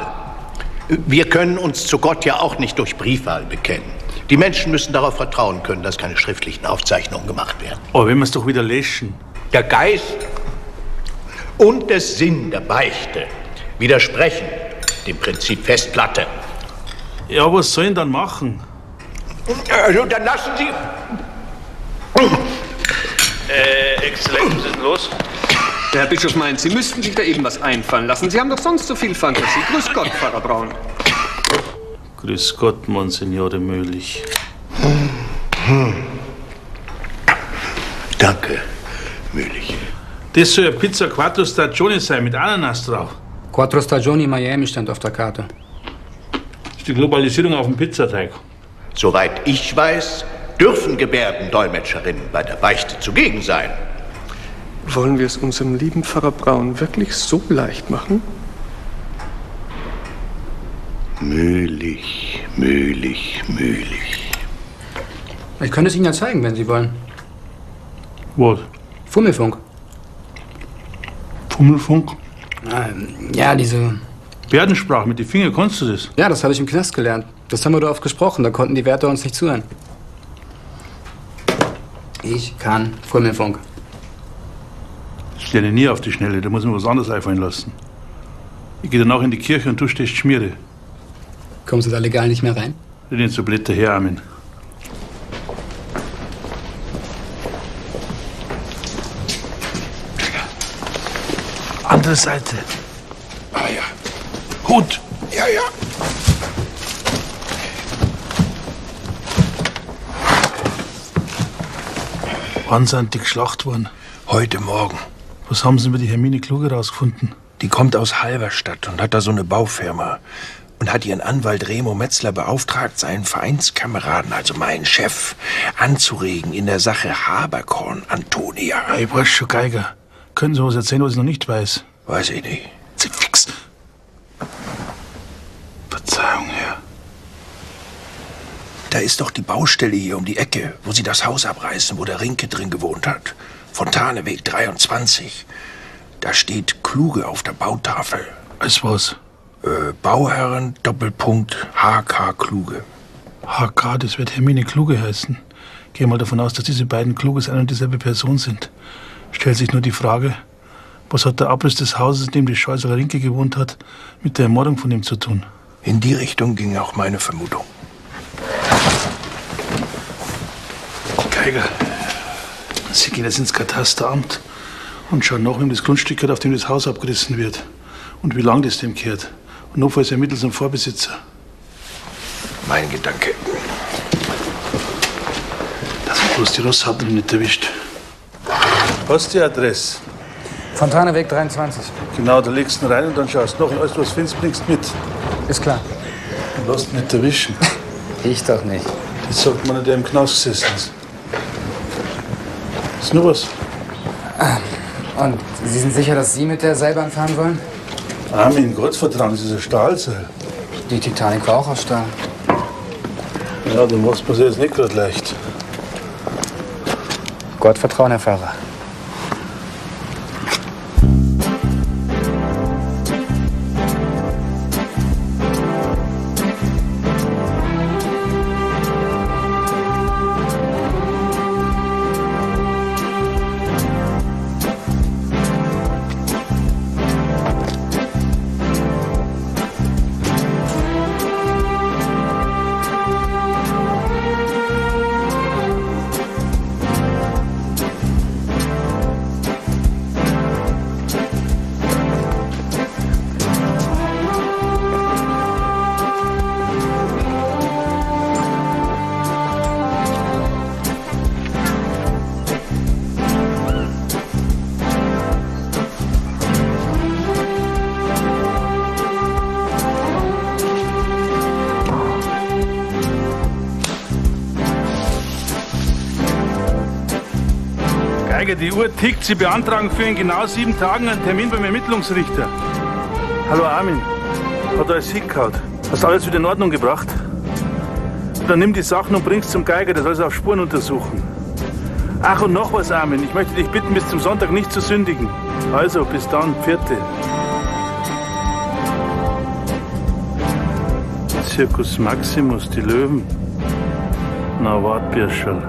Wir können uns zu Gott ja auch nicht durch Briefwahl bekennen. Die Menschen müssen darauf vertrauen können, dass keine schriftlichen Aufzeichnungen gemacht werden. Oh, wenn wir es doch wieder löschen. Der Geist und der Sinn der Beichte widersprechen dem Prinzip Festplatte. Ja, was sollen dann machen? Also, dann lassen Sie... Exzellenz, was ist denn los? Der Herr Bischof meint, Sie müssten sich da eben was einfallen lassen. Sie haben doch sonst so viel Fantasie. Grüß Gott, Pfarrer Braun. Grüß Gott, Monsignore Mühlich. Danke, Mühlich. Das soll ja Pizza Quattro Stagioni sein, mit Ananas drauf. Quattro Stagioni Miami stand auf der Karte. Das ist die Globalisierung auf dem Pizzateig. Soweit ich weiß, dürfen Gebärdendolmetscherinnen bei der Beichte zugegen sein. Wollen wir es unserem lieben Pfarrer Braun wirklich so leicht machen? Mühlich, Mühlich, Mühlich. Ich könnte es Ihnen ja zeigen, wenn Sie wollen. Was? Fummelfunk. Fummelfunk? Ja, diese... Gebärdensprache mit den Fingern, konntest du das? Ja, das habe ich im Knast gelernt. Das haben wir da oft gesprochen, da konnten die Wärter uns nicht zuhören. Ich kann Fummelfunk. Ich lerne nie auf die Schnelle, da muss ich mir was anderes einfallen lassen. Ich gehe danach in die Kirche und du stehst Schmiere. Kommen Sie da legal nicht mehr rein? Reden Sie so blöd daher, Armin. Andere Seite. Ah ja. Gut. Ja, ja. Wann sind die geschlachtet worden? Heute Morgen. Was haben Sie über die Hermine Kluge rausgefunden? Die kommt aus Halberstadt und hat da so eine Baufirma. Und hat ihren Anwalt Remo Metzler beauftragt, seinen Vereinskameraden, also meinen Chef, anzuregen in der Sache Haberkorn, Antonia. Ich weiß schon, Geiger. Können Sie was erzählen, was ich noch nicht weiß? Weiß ich nicht. Sie fix. Verzeihung, Herr. Da ist doch die Baustelle hier um die Ecke, wo sie das Haus abreißen, wo der Rinke drin gewohnt hat. Fontaneweg 23. Da steht Kluge auf der Bautafel. Ist was? Bauherren Doppelpunkt H.K. Kluge. H.K., das wird Hermine Kluge heißen. Gehe mal davon aus, dass diese beiden Kluges eine und dieselbe Person sind. Stellt sich nur die Frage, was hat der Abriss des Hauses, in dem die Scheusel Rinke gewohnt hat, mit der Ermordung von ihm zu tun? In die Richtung ging auch meine Vermutung. Geiger, Sie gehen jetzt ins Katasteramt und schauen nach, wem das Grundstück hat, auf dem das Haus abgerissen wird und wie lange das dem gehört. Und notfalls ermittelt zum Vorbesitzer. Mein Gedanke. Dass man bloß die Rosshauptner nicht erwischt. Was ist die Adresse? Fontaneweg 23. Genau, da legst du rein und dann schaust noch. Und alles, was findest, bringst mit. Ist klar. Du lässt mich nicht erwischen. Ich doch nicht. Das sagt man nicht, der im Knast gesessen ist. Ist nur was. Und Sie sind sicher, dass Sie mit der Seilbahn fahren wollen? Armin, Gottvertrauen, das ist ein Stahlseil. Die Titanic war auch aus Stahl. Ja, du machst mir jetzt nicht gerade leicht. Gottvertrauen, Herr Fahrer. Die Uhr tickt. Sie beantragen für in genau 7 Tagen einen Termin beim Ermittlungsrichter. Hallo Armin, hat alles hingehauen? Hast alles wieder in Ordnung gebracht? Dann nimm die Sachen und bring's zum Geiger, der soll es auf Spuren untersuchen. Ach und noch was, Armin, ich möchte dich bitten, bis zum Sonntag nicht zu sündigen. Also, bis dann, Pfiate. Circus Maximus, die Löwen. Na, wart, Birscherl.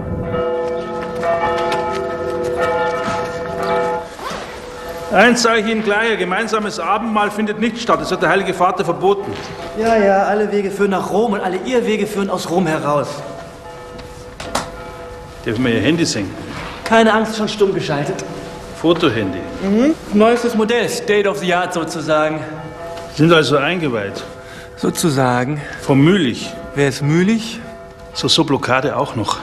Eins sage ich Ihnen gleich, ein gemeinsames Abendmahl findet nicht statt. Das hat der Heilige Vater verboten. Ja, ja, alle Wege führen nach Rom und alle Irrwege führen aus Rom heraus. Dürfen wir Ihr Handy sehen? Keine Angst, schon stumm geschaltet. Fotohandy. Mhm. Neuestes Modell, State of the Art sozusagen. Sind also eingeweiht. Sozusagen. Vom Mühlich. Wer ist Mühlich? So Blockade auch noch.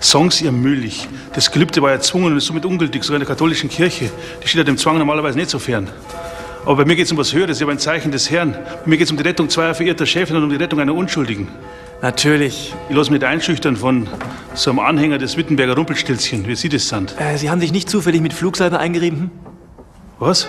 Songs ihr Mühlich. Das Gelübde war erzwungen und ist somit ungültig, sogar in der katholischen Kirche. Die steht ja dem Zwang normalerweise nicht so fern. Aber bei mir geht es um was Höheres, ich habe ein Zeichen des Herrn. Bei mir geht es um die Rettung zweier verirrter Schäfer und um die Rettung einer Unschuldigen. Natürlich. Ich lasse mich nicht einschüchtern von so einem Anhänger des Wittenberger Rumpelstilzchen, wie Sie das sind. Sie haben sich nicht zufällig mit Flugsalbe eingerieben? Was?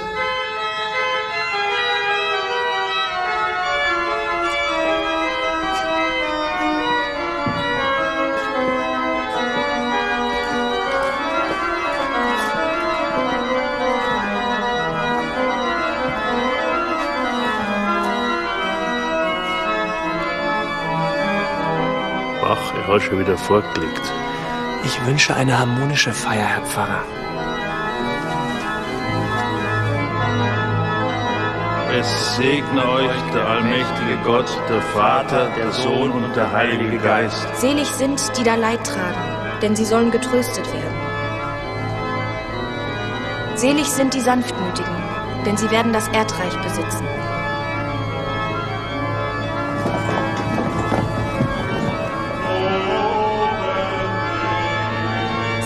Schon wieder vorgelegt. Ich wünsche eine harmonische Feier, Herr Pfarrer. Es segne euch der allmächtige Gott, der Vater, der Sohn und der Heilige Geist. Selig sind, die da Leid tragen, denn sie sollen getröstet werden. Selig sind die Sanftmütigen, denn sie werden das Erdreich besitzen.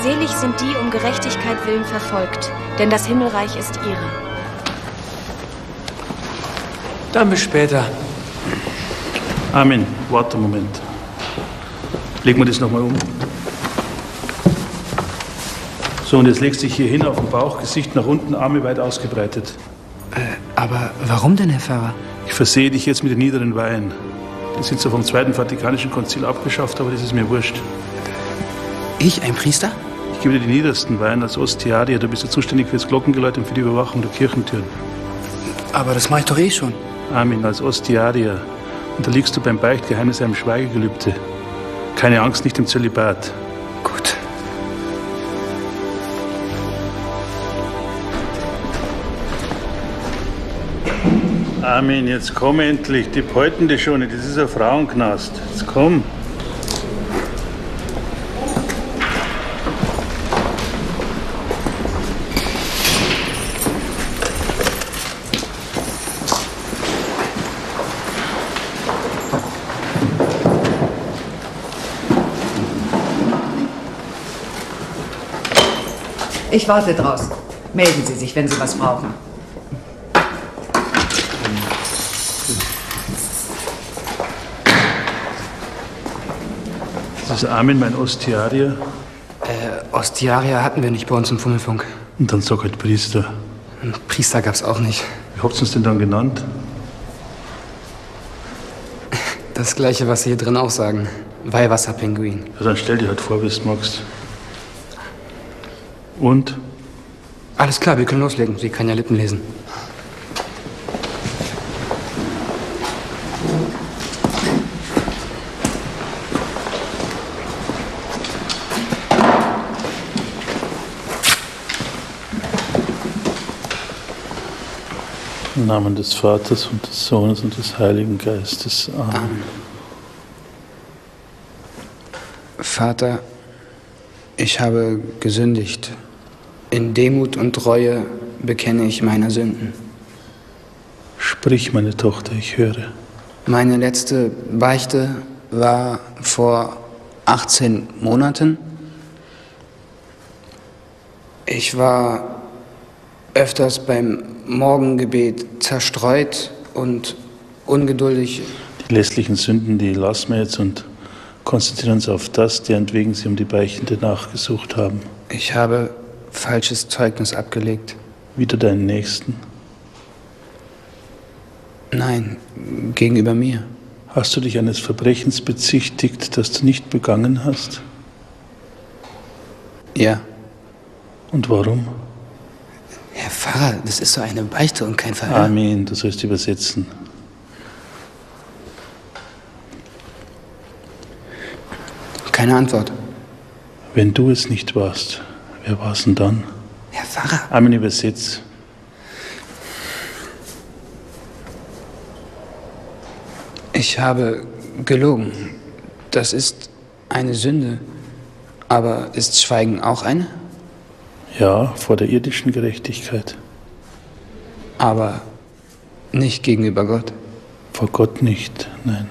Selig sind die um Gerechtigkeit willen verfolgt, denn das Himmelreich ist ihre. Dann bis später. Amen. Warte einen Moment. Legen wir das nochmal um. So, und jetzt legst du dich hier hin auf den Bauch, Gesicht nach unten, Arme weit ausgebreitet. Aber warum denn, Herr Pfarrer? Ich versehe dich jetzt mit den niederen Weihen. Die sind zwar vom Zweiten Vatikanischen Konzil abgeschafft, aber das ist mir wurscht. Ich, ein Priester? gebe dir die niedersten Weihen als Ostiarier. Du bist ja zuständig für das Glockengeläut und für die Überwachung der Kirchentüren. Aber das mache ich doch eh schon. Armin, als Ostiarier unterliegst du beim Beichtgeheimnis einem Schweigegelübde. Keine Angst, nicht im Zölibat. Gut. Armin, jetzt komm endlich. Die Beuten dich schon nicht. Das ist ein Frauenknast. Jetzt komm. Ich warte draußen. Melden Sie sich, wenn Sie was brauchen. Das ist Armin, mein Ostiarier. Ostiarier hatten wir nicht bei uns im Fummelfunk. Und dann sag halt Priester. Einen Priester gab's auch nicht. Wie habt ihr uns denn dann genannt? Das Gleiche, was Sie hier drin auch sagen. Weihwasserpinguin. Ja, dann stell dir halt vor, wie du magst. Und? Alles klar, wir können loslegen. Sie kann ja Lippen lesen. Im Namen des Vaters und des Sohnes und des Heiligen Geistes. Amen. Amen. Vater, ich habe gesündigt. In Demut und Reue bekenne ich meine Sünden. Sprich, meine Tochter, ich höre. Meine letzte Beichte war vor 18 Monaten. Ich war öfters beim Morgengebet zerstreut und ungeduldig. Die lästlichen Sünden, die lassen wir jetzt und konzentrieren uns auf das, derentwegen Sie um die Beichtende nachgesucht haben. Ich habe falsches Zeugnis abgelegt. Wieder deinen Nächsten? Nein, gegenüber mir. Hast du dich eines Verbrechens bezichtigt, das du nicht begangen hast? Ja. Und warum? Herr Pfarrer, das ist so eine Beichte und kein Verhör. Amen, du sollst übersetzen. Keine Antwort. Wenn du es nicht warst, wer war es denn dann? Herr Pfarrer. Amen, übersetz. Ich habe gelogen. Das ist eine Sünde. Aber ist Schweigen auch eine? Ja, vor der irdischen Gerechtigkeit. Aber nicht gegenüber Gott? Vor Gott nicht, nein.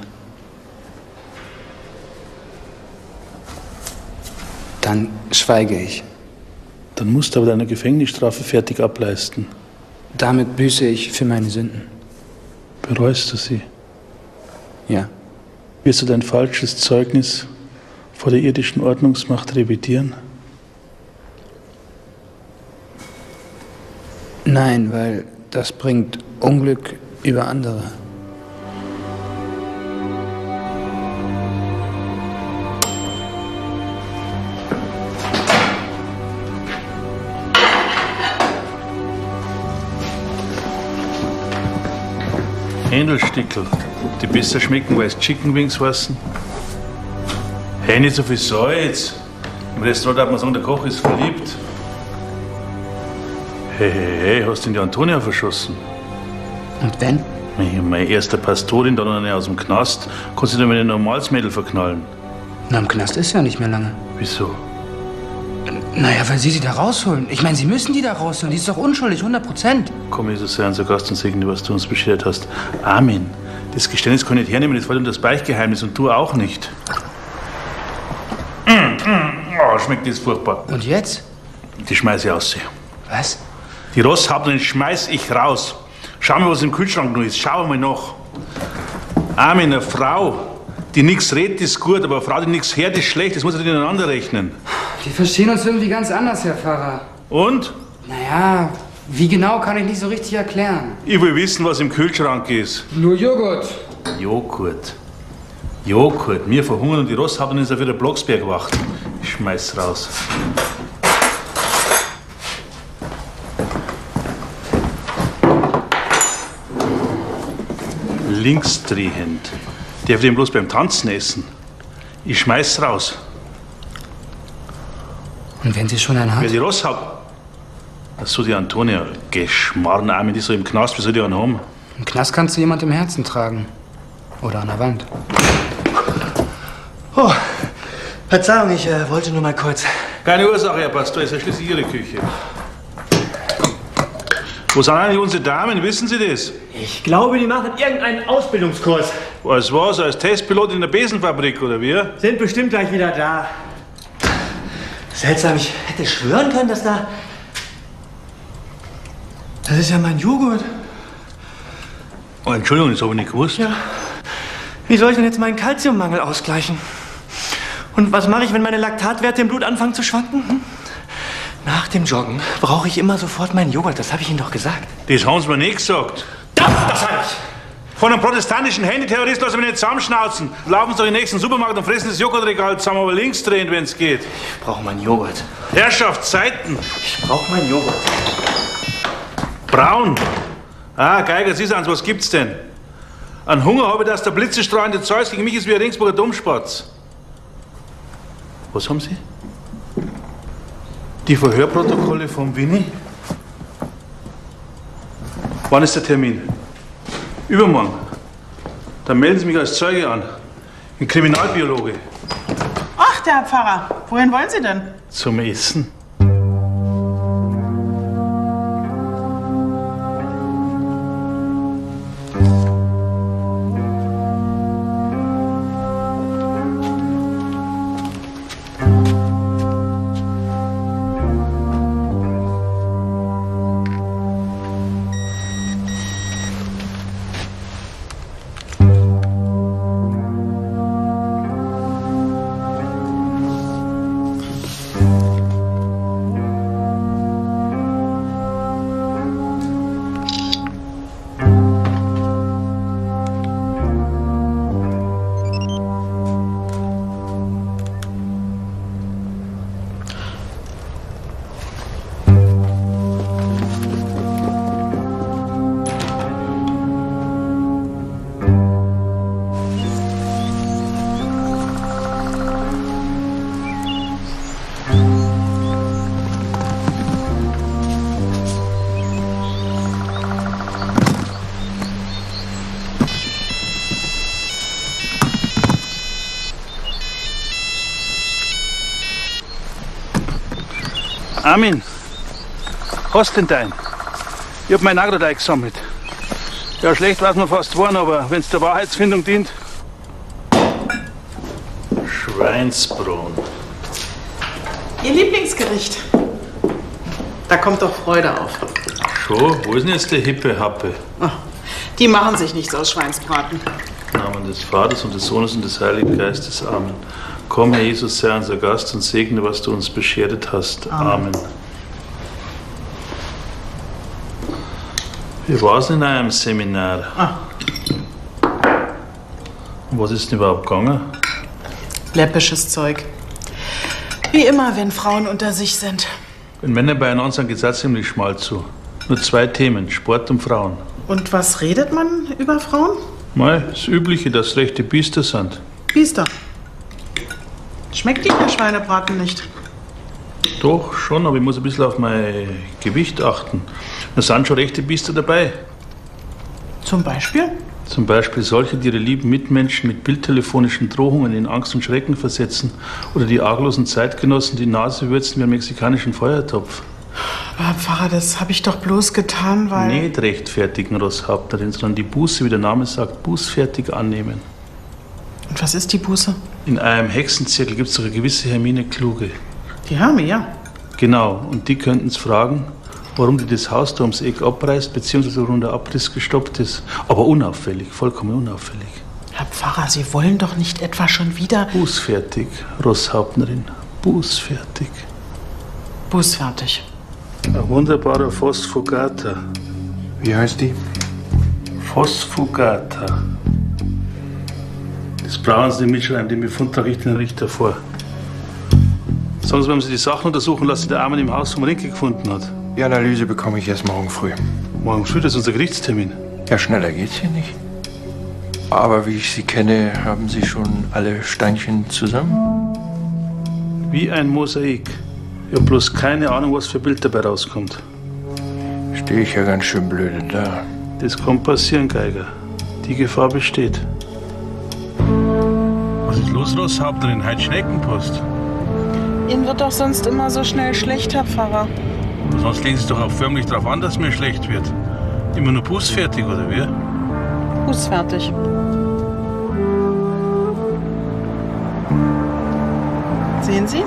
Dann schweige ich. Dann musst du aber deine Gefängnisstrafe fertig ableisten. Damit büße ich für meine Sünden. Bereust du sie? Ja. Wirst du dein falsches Zeugnis vor der irdischen Ordnungsmacht revidieren? Nein, weil das bringt Unglück über andere. Hähnlstickel, die besser schmecken, weil es Chicken Wings heißen. Hey, nicht so viel Salz. Im Restaurant darf man sagen, der Koch ist verliebt. Hey, hey, hey, hast du denn die Antonia verschossen? Und wenn? Meine erste Pastorin, dann eine aus dem Knast. Kannst du denn mit einem Normalsmädel verknallen? Na, im Knast ist ja nicht mehr lange. Wieso? Naja, weil sie da rausholen. Ich meine, sie müssen die da rausholen. Die ist doch unschuldig, 100%. Komm, Jesus, sei unser Gast und segne, was du uns beschert hast. Amen. Das Geständnis kann ich nicht hernehmen, das fällt um das Beichtgeheimnis und du auch nicht. Oh, schmeckt das furchtbar. Und jetzt? Die schmeiße ich raus. Was? Die Rosshauptnerin schmeiß ich raus. Schau mal, was im Kühlschrank noch ist. Schau mal nach. Amen, eine Frau, die nichts redet, ist gut, aber eine Frau, die nichts hört, ist schlecht. Das muss man ineinander rechnen. Wir verstehen uns irgendwie ganz anders, Herr Pfarrer. Und? Naja, wie genau kann ich nicht so richtig erklären. Ich will wissen, was im Kühlschrank ist. Nur Joghurt. Joghurt. Joghurt. Mir verhungern und die Rosshauptnerin ist auf ihrer Blocksbergwacht. Ich schmeiß raus. linksdrehend. Darf ich den bloß beim Tanzen essen? Ich schmeiß raus. Und wenn sie schon einen hat? Wenn sie Rosshauptner. Achso, die Antonia. Geschmarren, Armin, die so im Knast. Wie soll die einen haben? Im Knast kannst du jemand im Herzen tragen. Oder an der Wand. Oh, Verzeihung, ich wollte nur mal kurz. Keine Ursache, Herr Pastor, ist ja schließlich Ihre Küche. Wo sind eigentlich unsere Damen? Wissen Sie das? Ich glaube, die machen irgendeinen Ausbildungskurs. Was war's? Als Testpilot in der Besenfabrik, oder wie? Sind bestimmt gleich wieder da. Seltsam, ich hätte schwören können, dass da... Das ist ja mein Joghurt. Oh, Entschuldigung, das habe ich nicht gewusst. Ja. Wie soll ich denn jetzt meinen Kalziummangel ausgleichen? Und was mache ich, wenn meine Laktatwerte im Blut anfangen zu schwanken? Hm? Nach dem Joggen brauche ich immer sofort meinen Joghurt. Das habe ich Ihnen doch gesagt. Das haben Sie mir nicht gesagt. Das habe ich! Von einem protestantischen Handyterrorist lassen wir nicht zusammenschnauzen. Laufen Sie doch in den nächsten Supermarkt und fressen das Joghurtregal zusammen, aber links drehen, wenn es geht. Ich brauche meinen Joghurt. Herrschaft, Zeiten! Ich brauche meinen Joghurt. Braun! Ah, Geiger, Sie sagen's, was gibt's denn? An Hunger habe ich, dass der blitzestrahlende Zeus gegen mich ist wie ein Ringsburger Dummspatz. Was haben Sie? Die Verhörprotokolle von Winnie? Wann ist der Termin? Übermorgen. Dann melden Sie mich als Zeuge an. Ein Kriminalbiologe. Ach, der Herr Pfarrer. Wohin wollen Sie denn? Zum Essen. Armin, hast denn dein? Ich hab meinen Agroteig gesammelt. Ja, schlecht war's mir fast geworden, aber wenn's der Wahrheitsfindung dient. Schweinsbraten. Ihr Lieblingsgericht. Da kommt doch Freude auf. Schon? Wo ist denn jetzt der hippe Happe? Oh, die machen sich nichts aus Schweinsbraten. Im Namen des Vaters und des Sohnes und des Heiligen Geistes. Amen. Komm, Herr Jesus, sei unser Gast und segne, was du uns beschert hast. Amen. Wir waren in einem Seminar. Ah. Und was ist denn überhaupt gegangen? Läppisches Zeug. Wie immer, wenn Frauen unter sich sind. Wenn Männer beieinander sind, geht es auch ziemlich schmal zu. Nur zwei Themen, Sport und Frauen. Und was redet man über Frauen? Mei, das Übliche, dass rechte Biester sind. Biester? Schmeckt Ihnen der Schweinebraten nicht? Doch, schon, aber ich muss ein bisschen auf mein Gewicht achten. Da sind schon rechte Biester dabei. Zum Beispiel? Zum Beispiel solche, die ihre lieben Mitmenschen mit bildtelefonischen Drohungen in Angst und Schrecken versetzen. Oder die arglosen Zeitgenossen, die Nase würzen wie am mexikanischen Feuertopf. Aber Herr Pfarrer, das habe ich doch bloß getan, weil... Nicht rechtfertigen, Rosshauptnerin, sondern die Buße, wie der Name sagt, bußfertig annehmen. Und was ist die Buße? In einem Hexenzirkel gibt es doch eine gewisse Hermine Kluge. Die Herme, ja. Genau, und die könnten es fragen, warum die das Haus da ums Eck abreißt, beziehungsweise warum der Abriss gestoppt ist. Aber unauffällig, vollkommen unauffällig. Herr Pfarrer, Sie wollen doch nicht etwa schon wieder... Bußfertig, Rosshauptnerin, bußfertig. Bußfertig. Ein wunderbarer Phosphogata. Wie heißt die? Phosphogata. Das brauchen Sie nicht mitschreiben, den Befund trage ich den Richter vor. Sagen Sie, wenn Sie die Sachen untersuchen lassen, der Armin im Haus vom Rinke gefunden hat. Die Analyse bekomme ich erst morgen früh. Morgen früh? Das ist unser Gerichtstermin. Ja, schneller geht's hier nicht. Aber wie ich sie kenne, haben sie schon alle Steinchen zusammen. Wie ein Mosaik. Ich habe bloß keine Ahnung, was für Bild dabei rauskommt. Stehe ich ja ganz schön blöde da. Das kann passieren, Geiger. Die Gefahr besteht. Was ist los, Rosshauptnerin? Heute Schneckenpost. Ihnen wird doch sonst immer so schnell schlecht, Herr Pfarrer. Sonst legen Sie doch auch förmlich darauf an, dass mir schlecht wird. Immer nur bußfertig, oder wie? Bußfertig. Sehen Sie?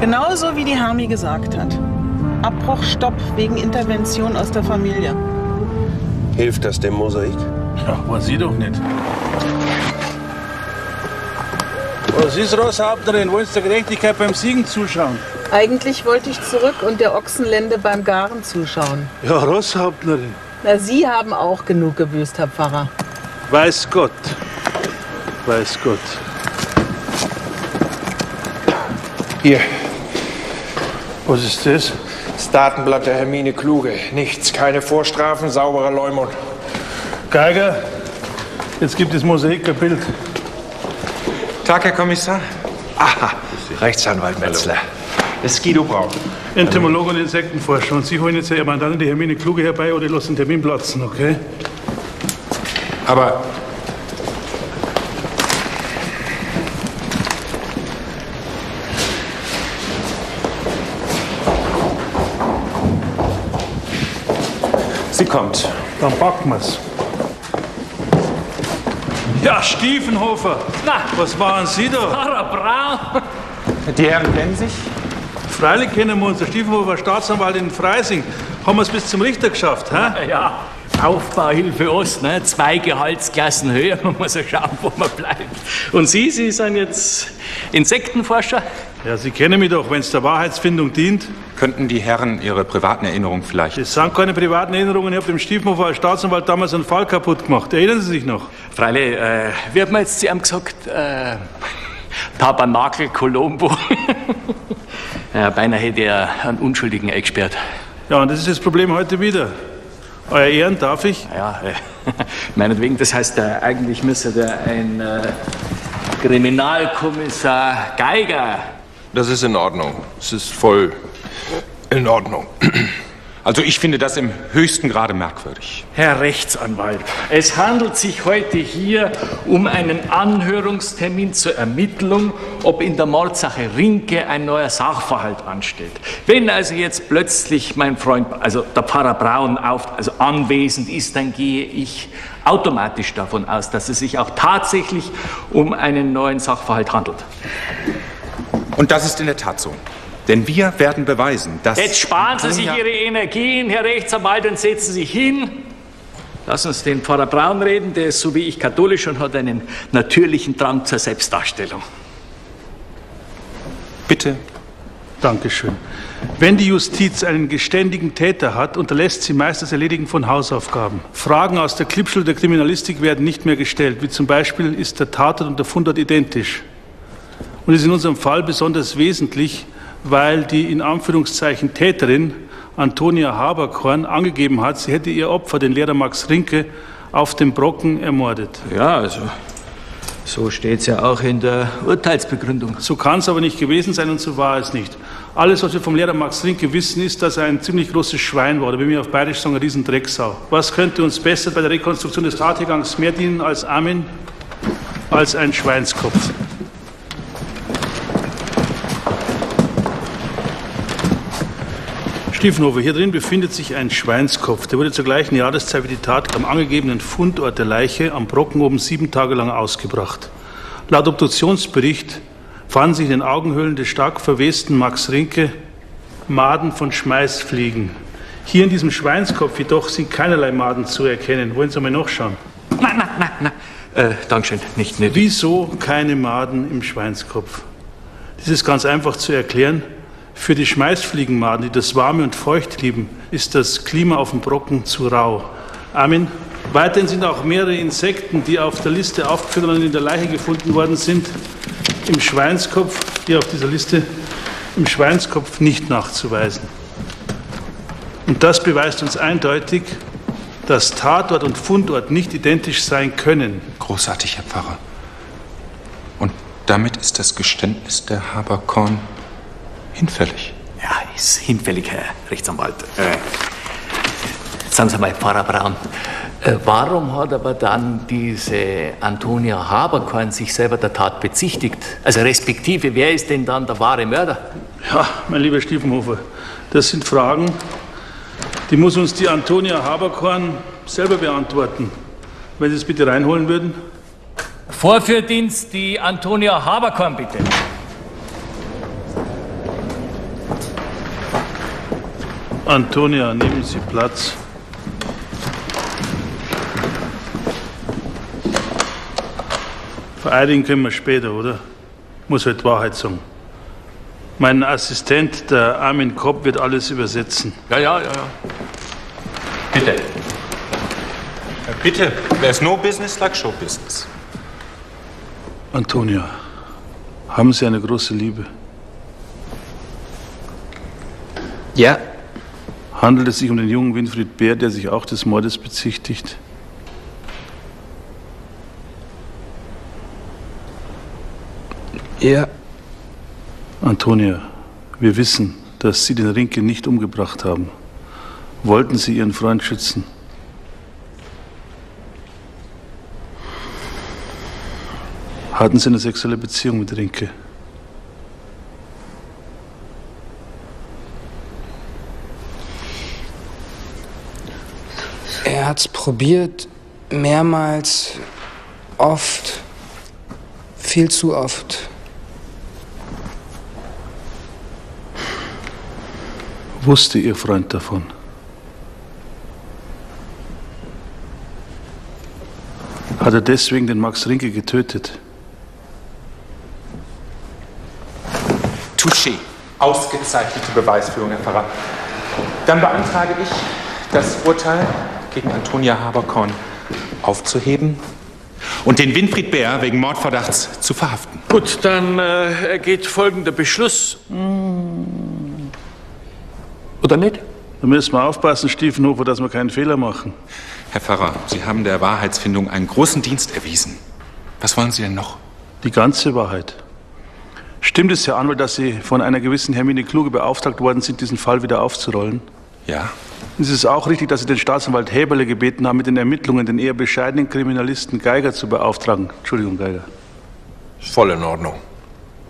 Genauso wie die Hermi gesagt hat. Abbruch, Stopp, wegen Intervention aus der Familie. Hilft das dem Mosaik? Ja, war sie doch nicht. Was ist, Rosshauptnerin? Wolltest du der Gerechtigkeit beim Siegen zuschauen? Eigentlich wollte ich zurück und der Ochsenlende beim Garen zuschauen. Ja, Rosshauptnerin. Na, Sie haben auch genug gebüßt, Herr Pfarrer. Weiß Gott. Weiß Gott. Hier. Was ist das? Das Datenblatt der Hermine Kluge. Nichts, keine Vorstrafen, sauberer Leumund. Geiger, jetzt gibt es Mosaik ein Bild. Tag, Herr Kommissar. Aha, Rechtsanwalt Metzler. Hallo. Das ist Guido Braun. Entomologe und Insektenforscher. Und Sie holen jetzt Ihre Mandantin, die Hermine Kluge, herbei oder lassen den Termin platzen, okay? Aber... Sie kommt. Dann packen wir's. Ja, Stiefenhofer. Na, was waren Sie da? Braun. Die Herren kennen sich? Freilich kennen wir uns. Der Stiefenhofer Staatsanwalt in Freising. Haben wir es bis zum Richter geschafft, hä? Na ja, Aufbauhilfe Ost, ne? 2 Gehaltsklassen höher. Man muss ja schauen, wo man bleibt. Und Sie sind jetzt Insektenforscher? Ja, Sie kennen mich doch, wenn es der Wahrheitsfindung dient. Könnten die Herren Ihre privaten Erinnerungen vielleicht... Das sind keine privaten Erinnerungen. Ich habe dem Stiefenhofer als Staatsanwalt damals einen Fall kaputt gemacht. Erinnern Sie sich noch? Freilich, wie hat man jetzt zu einem gesagt? Tabernakel Colombo. Ja, beinahe hätte er einen Unschuldigen eingesperrt. Ja, und das ist das Problem heute wieder. Euer Ehren, darf ich? Ja, meinetwegen. Das heißt, eigentlich müsste da ein Kriminalkommissar Geiger... Das ist in Ordnung. Es ist voll in Ordnung. Also ich finde das im höchsten Grade merkwürdig. Herr Rechtsanwalt, es handelt sich heute hier um einen Anhörungstermin zur Ermittlung, ob in der Mordsache Rinke ein neuer Sachverhalt ansteht. Wenn also jetzt plötzlich mein Freund, also der Pfarrer Braun, also anwesend ist, dann gehe ich automatisch davon aus, dass es sich auch tatsächlich um einen neuen Sachverhalt handelt. Und das ist in der Tat so. Denn wir werden beweisen, dass... Jetzt sparen Sie sich Ihre Energien, Herr Rechtsanwalt, und setzen Sie sich hin. Lass uns den Pfarrer Braun reden, der ist so wie ich katholisch und hat einen natürlichen Drang zur Selbstdarstellung. Bitte. Dankeschön. Wenn die Justiz einen geständigen Täter hat, unterlässt sie meist das Erledigen von Hausaufgaben. Fragen aus der Klippschule der Kriminalistik werden nicht mehr gestellt, wie zum Beispiel, ist der Tatort und der Fundort identisch? Und es ist in unserem Fall besonders wesentlich, weil die in Anführungszeichen Täterin Antonia Haberkorn angegeben hat, sie hätte ihr Opfer, den Lehrer Max Rinke, auf dem Brocken ermordet. Ja, also so steht es ja auch in der Urteilsbegründung. So kann es aber nicht gewesen sein und so war es nicht. Alles, was wir vom Lehrer Max Rinke wissen, ist, dass er ein ziemlich großes Schwein war, oder wie wir auf Bayerisch sagen, ein Riesendrecksau. Was könnte uns besser bei der Rekonstruktion des Tathergangs mehr dienen als Armin, als ein Schweinskopf? Stiefenhofer, hier drin befindet sich ein Schweinskopf. Der wurde zur gleichen Jahreszeit wie die Tat am angegebenen Fundort der Leiche am Brocken oben 7 Tage lang ausgebracht. Laut Obduktionsbericht fanden sich in den Augenhöhlen des stark verwesten Max Rinke Maden von Schmeißfliegen. Hier in diesem Schweinskopf jedoch sind keinerlei Maden zu erkennen. Wollen Sie mal nachschauen? Nein. Dankeschön, nicht nötig. Wieso keine Maden im Schweinskopf? Das ist ganz einfach zu erklären. Für die Schmeißfliegenmaden, die das Warme und Feucht lieben, ist das Klima auf dem Brocken zu rau. Amen. Weiterhin sind auch mehrere Insekten, die auf der Liste aufgeführt und in der Leiche gefunden worden sind, im Schweinskopf, hier auf dieser Liste, im Schweinskopf nicht nachzuweisen. Und das beweist uns eindeutig, dass Tatort und Fundort nicht identisch sein können. großartig, Herr Pfarrer. Und damit ist das Geständnis der Haberkorn hinfällig. Ja, ist hinfällig, Herr Rechtsanwalt. Sagen Sie mal, Pfarrer Braun, warum hat aber dann diese Antonia Haberkorn sich selber der Tat bezichtigt? Also respektive, wer ist denn dann der wahre Mörder? Ja, mein lieber Stiefenhofer, das sind Fragen, die muss uns die Antonia Haberkorn selber beantworten. Wenn Sie es bitte reinholen würden. Vorführdienst, die Antonia Haberkorn, bitte. Antonia, nehmen Sie Platz. Vereidigen können wir später, oder? Muss halt Wahrheit sagen. Mein Assistent, der Armin Kopp, wird alles übersetzen. Ja. Bitte. Ja, bitte. There's no business like show business. Antonia, haben Sie eine große Liebe? Ja. Handelt es sich um den jungen Winfried Bär, der sich auch des Mordes bezichtigt? Ja. Antonia, wir wissen, dass Sie den Rinke nicht umgebracht haben. Wollten Sie Ihren Freund schützen? Hatten Sie eine sexuelle Beziehung mit Rinke? Er hat's probiert, mehrmals, oft, viel zu oft. Wusste Ihr Freund davon? Hat er deswegen den Max Rinke getötet? Touché. Ausgezeichnete Beweisführung, Herr Pfarrer. Dann beantrage ich, das Urteil gegen Antonia Haberkorn aufzuheben und den Winfried Bär wegen Mordverdachts zu verhaften. Gut, dann ergeht folgender Beschluss. Oder nicht? Da müssen wir aufpassen, Stiefenhofer, dass wir keinen Fehler machen. Herr Pfarrer, Sie haben der Wahrheitsfindung einen großen Dienst erwiesen. Was wollen Sie denn noch? Die ganze Wahrheit. Stimmt es, Herr Anwalt, dass Sie von einer gewissen Hermine Kluge beauftragt worden sind, diesen Fall wieder aufzurollen? Ja. Es ist auch richtig, dass Sie den Staatsanwalt Häberle gebeten haben, mit den Ermittlungen den eher bescheidenen Kriminalisten Geiger zu beauftragen. Entschuldigung, Geiger. Ist voll in Ordnung.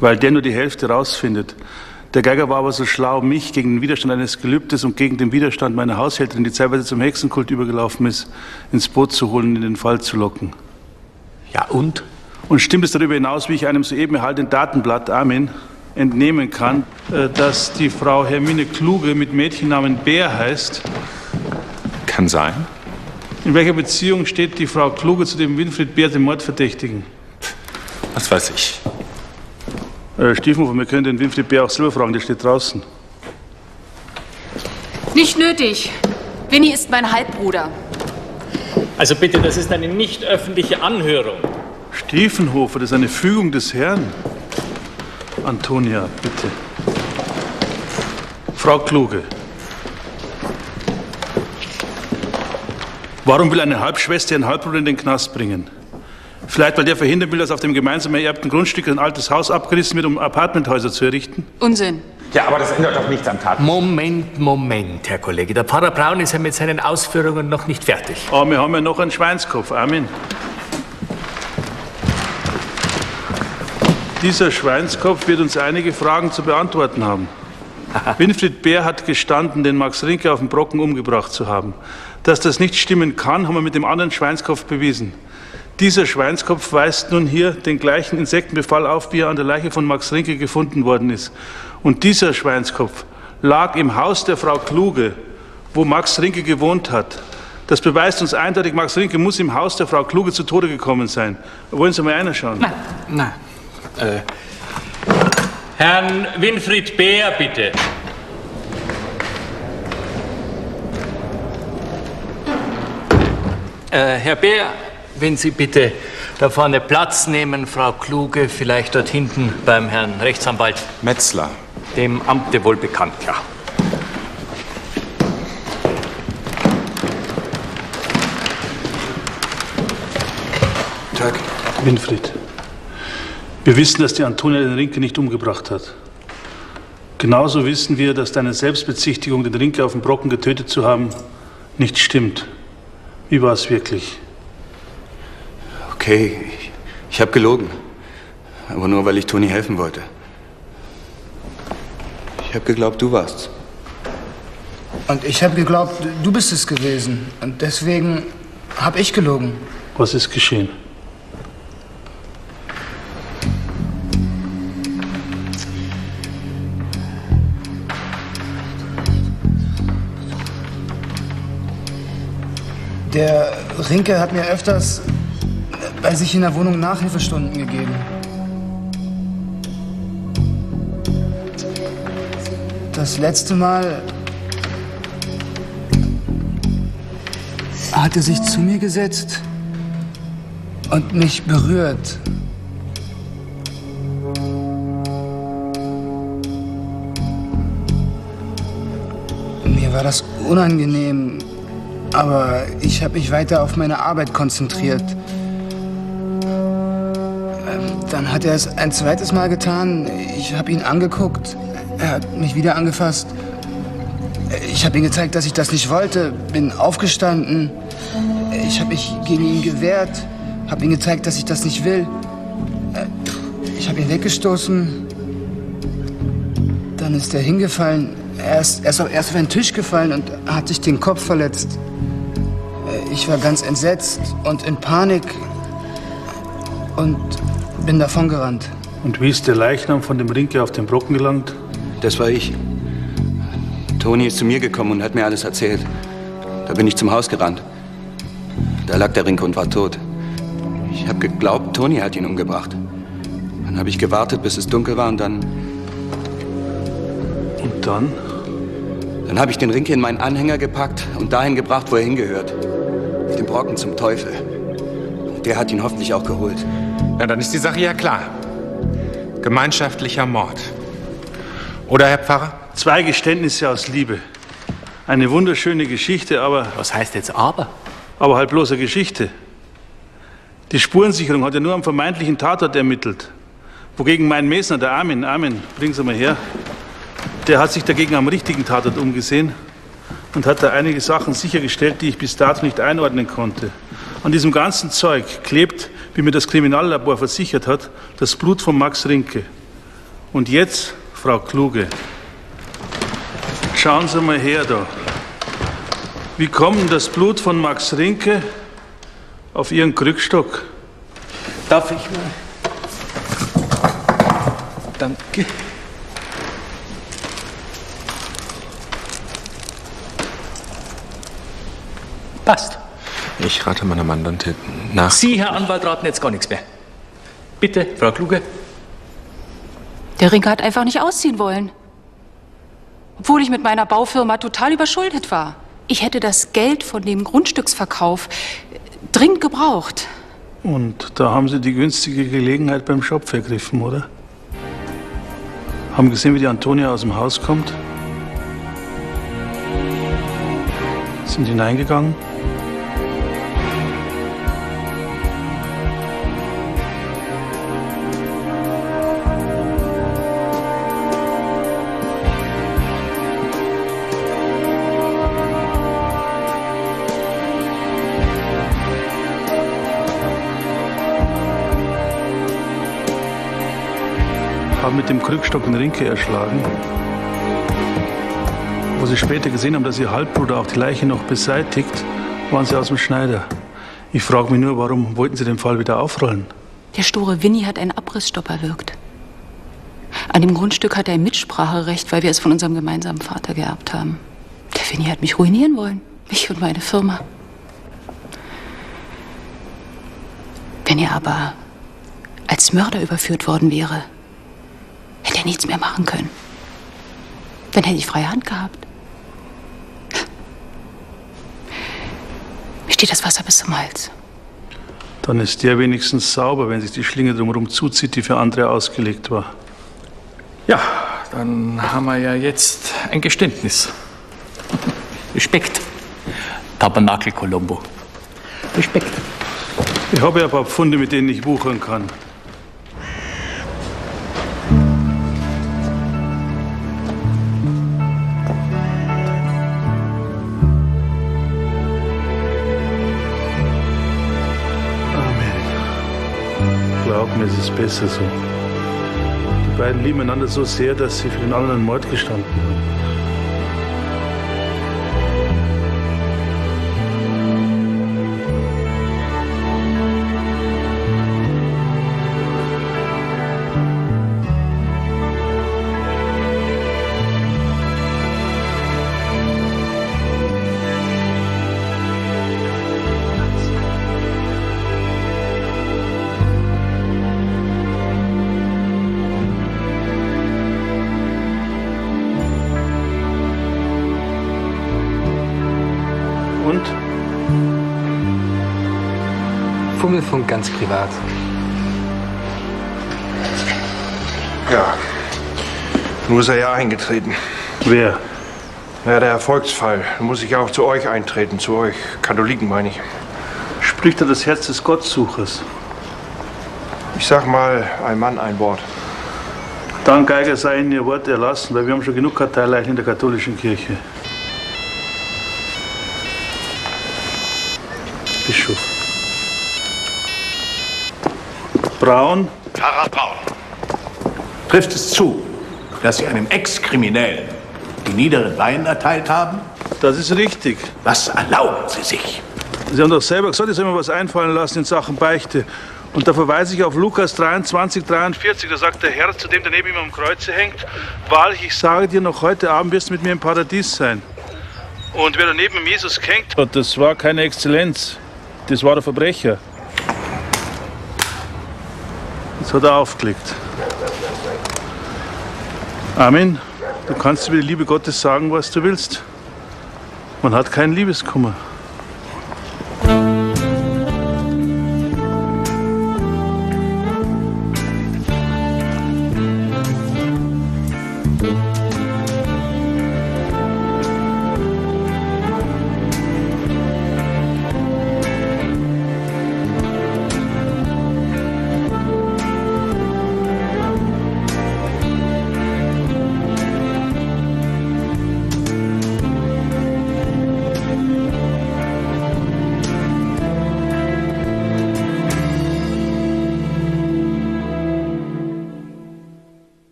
Weil der nur die Hälfte rausfindet. Der Geiger war aber so schlau, mich gegen den Widerstand eines Gelübdes und gegen den Widerstand meiner Haushälterin, die zeitweise zum Hexenkult übergelaufen ist, ins Boot zu holen und in den Fall zu locken. Ja, und? Und stimmt es darüber hinaus, wie ich einem soeben erhaltenen Datenblatt, Armin, entnehmen kann, dass die Frau Hermine Kluge mit Mädchennamen Bär heißt? Kann sein. In welcher Beziehung steht die Frau Kluge zu dem Winfried Bär, dem Mordverdächtigen? Was weiß ich. Stiefenhofer, wir können den Winfried Bär auch selber fragen, der steht draußen. Nicht nötig. Winnie ist mein Halbbruder. Also bitte, das ist eine nicht öffentliche Anhörung. Stiefenhofer, das ist eine Fügung des Herrn. Antonia, bitte. Frau Kluge, warum will eine Halbschwester ihren Halbbruder in den Knast bringen? Vielleicht, weil der verhindern will, dass auf dem gemeinsam ererbten Grundstück ein altes Haus abgerissen wird, um Apartmenthäuser zu errichten? Unsinn. Ja, aber das ändert doch nichts am Tatbestand. Moment, Herr Kollege. Der Pfarrer Braun ist ja mit seinen Ausführungen noch nicht fertig. Oh, wir haben ja noch einen Schweinskopf. Amen. Dieser Schweinskopf wird uns einige Fragen zu beantworten haben. Winfried Bär hat gestanden, den Max Rinke auf dem Brocken umgebracht zu haben. Dass das nicht stimmen kann, haben wir mit dem anderen Schweinskopf bewiesen. Dieser Schweinskopf weist nun hier den gleichen Insektenbefall auf, wie er an der Leiche von Max Rinke gefunden worden ist. Und dieser Schweinskopf lag im Haus der Frau Kluge, wo Max Rinke gewohnt hat. Das beweist uns eindeutig, Max Rinke muss im Haus der Frau Kluge zu Tode gekommen sein. Wollen Sie mal reinschauen? Nein. Herrn Winfried Bär, bitte. Herr Bär, wenn Sie bitte da vorne Platz nehmen, Frau Kluge, vielleicht dort hinten beim Herrn Rechtsanwalt Metzler, dem Amte wohlbekannt, ja. Tag. Winfried, wir wissen, dass die Antonia den Rinke nicht umgebracht hat. Genauso wissen wir, dass deine Selbstbezichtigung, den Rinke auf dem Brocken getötet zu haben, nicht stimmt. Wie war es wirklich? Okay, ich habe gelogen. Aber nur, weil ich Toni helfen wollte. Ich habe geglaubt, du warst's. Und ich habe geglaubt, du bist es gewesen. Und deswegen habe ich gelogen. Was ist geschehen? Der Rinke hat mir öfters bei sich in der Wohnung Nachhilfestunden gegeben. Das letzte Mal hat er sich zu mir gesetzt und mich berührt. Mir war das unangenehm, aber ich habe mich weiter auf meine Arbeit konzentriert. Dann hat er es ein zweites Mal getan. Ich habe ihn angeguckt. Er hat mich wieder angefasst. Ich habe ihm gezeigt, dass ich das nicht wollte. Bin aufgestanden. Ich habe mich gegen ihn gewehrt. Habe ihm gezeigt, dass ich das nicht will. Ich habe ihn weggestoßen. Dann ist er hingefallen. Er ist auf einen Tisch gefallen und hat sich den Kopf verletzt. Ich war ganz entsetzt und in Panik und bin davon gerannt. Und wie ist der Leichnam von dem Rinke auf den Brocken gelangt? Das war ich. Toni ist zu mir gekommen und hat mir alles erzählt. Da bin ich zum Haus gerannt. Da lag der Rinke und war tot. Ich habe geglaubt, Toni hat ihn umgebracht. Dann habe ich gewartet, bis es dunkel war und dann... Und dann? Dann habe ich den Rinke in meinen Anhänger gepackt und dahin gebracht, wo er hingehört. Auf den Brocken zum Teufel. Und der hat ihn hoffentlich auch geholt. Na, dann ist die Sache ja klar. Gemeinschaftlicher Mord. Oder, Herr Pfarrer? Zwei Geständnisse aus Liebe. Eine wunderschöne Geschichte, aber... Was heißt jetzt aber? Aber halt bloß eine Geschichte. Die Spurensicherung hat ja nur am vermeintlichen Tatort ermittelt. Wogegen mein Mesner, der Armin, bring's einmal her, der hat sich dagegen am richtigen Tatort umgesehen und hat da einige Sachen sichergestellt, die ich bis dato nicht einordnen konnte. An diesem ganzen Zeug klebt, wie mir das Kriminallabor versichert hat, das Blut von Max Rinke. Und jetzt, Frau Kluge, schauen Sie mal her da. Wie kommt das Blut von Max Rinke auf Ihren Krückstock? Darf ich mal? Danke. Passt. Ich rate meinem Mandanten nach. Sie, Herr Anwalt, raten jetzt gar nichts mehr. Bitte, Frau Kluge. Der Rinke hat einfach nicht ausziehen wollen. Obwohl ich mit meiner Baufirma total überschuldet war. Ich hätte das Geld von dem Grundstücksverkauf dringend gebraucht. Und da haben Sie die günstige Gelegenheit beim Shop vergriffen, oder? Haben gesehen, wie die Antonia aus dem Haus kommt? Sind hineingegangen? Mit dem Krückstock den Rinke erschlagen, wo sie später gesehen haben, dass ihr Halbbruder auch die Leiche noch beseitigt, waren sie aus dem Schneider. Ich frage mich nur, warum wollten sie den Fall wieder aufrollen? Der sture Winnie hat einen Abrissstopp erwirkt. An dem Grundstück hat er ein Mitspracherecht, weil wir es von unserem gemeinsamen Vater geerbt haben. Der Winnie hat mich ruinieren wollen, mich und meine Firma. Wenn er aber als Mörder überführt worden wäre, hätte er nichts mehr machen können. Dann hätte ich freie Hand gehabt. Mir steht das Wasser bis zum Hals. Dann ist der wenigstens sauber, wenn sich die Schlinge drumherum zuzieht, die für andere ausgelegt war. Ja, dann haben wir ja jetzt ein Geständnis. Respekt. Tabernakel Colombo. Respekt. Ich habe ja ein paar Pfunde, mit denen ich wuchern kann. Amen. Glaub mir, es ist besser so. Die beiden lieben einander so sehr, dass sie für den anderen Mord gestanden haben. Funk ganz privat. Ja, nun ist er ja eingetreten. Wer? Ja, der Erfolgsfall. Dann muss ich ja auch zu euch eintreten, zu euch. Katholiken, meine ich. Spricht er das Herz des Gottsuchers? Ich sag mal, ein Mann, ein Wort. Dann Geiger sei Ihnen Ihr Wort erlassen, weil wir haben schon genug Karteileichen in der katholischen Kirche. Bischof. Braun? Pfarrer Braun. Trifft es zu, dass Sie einem Ex-Kriminellen die niederen Weihen erteilt haben? Das ist richtig. Was erlauben Sie sich? Sie haben doch selber gesagt, ich soll mir was einfallen lassen in Sachen Beichte. Und da verweise ich auf Lukas 23, 43. Da sagt der Herr, zu dem der neben ihm am Kreuze hängt, wahrlich, ich sage dir, noch heute Abend wirst du mit mir im Paradies sein. Und wer daneben neben Jesus hängt, das war keine Exzellenz. Das war der Verbrecher. Jetzt hat er aufgelegt. Amen. Du kannst über die Liebe Gottes sagen, was du willst. Man hat keinen Liebeskummer.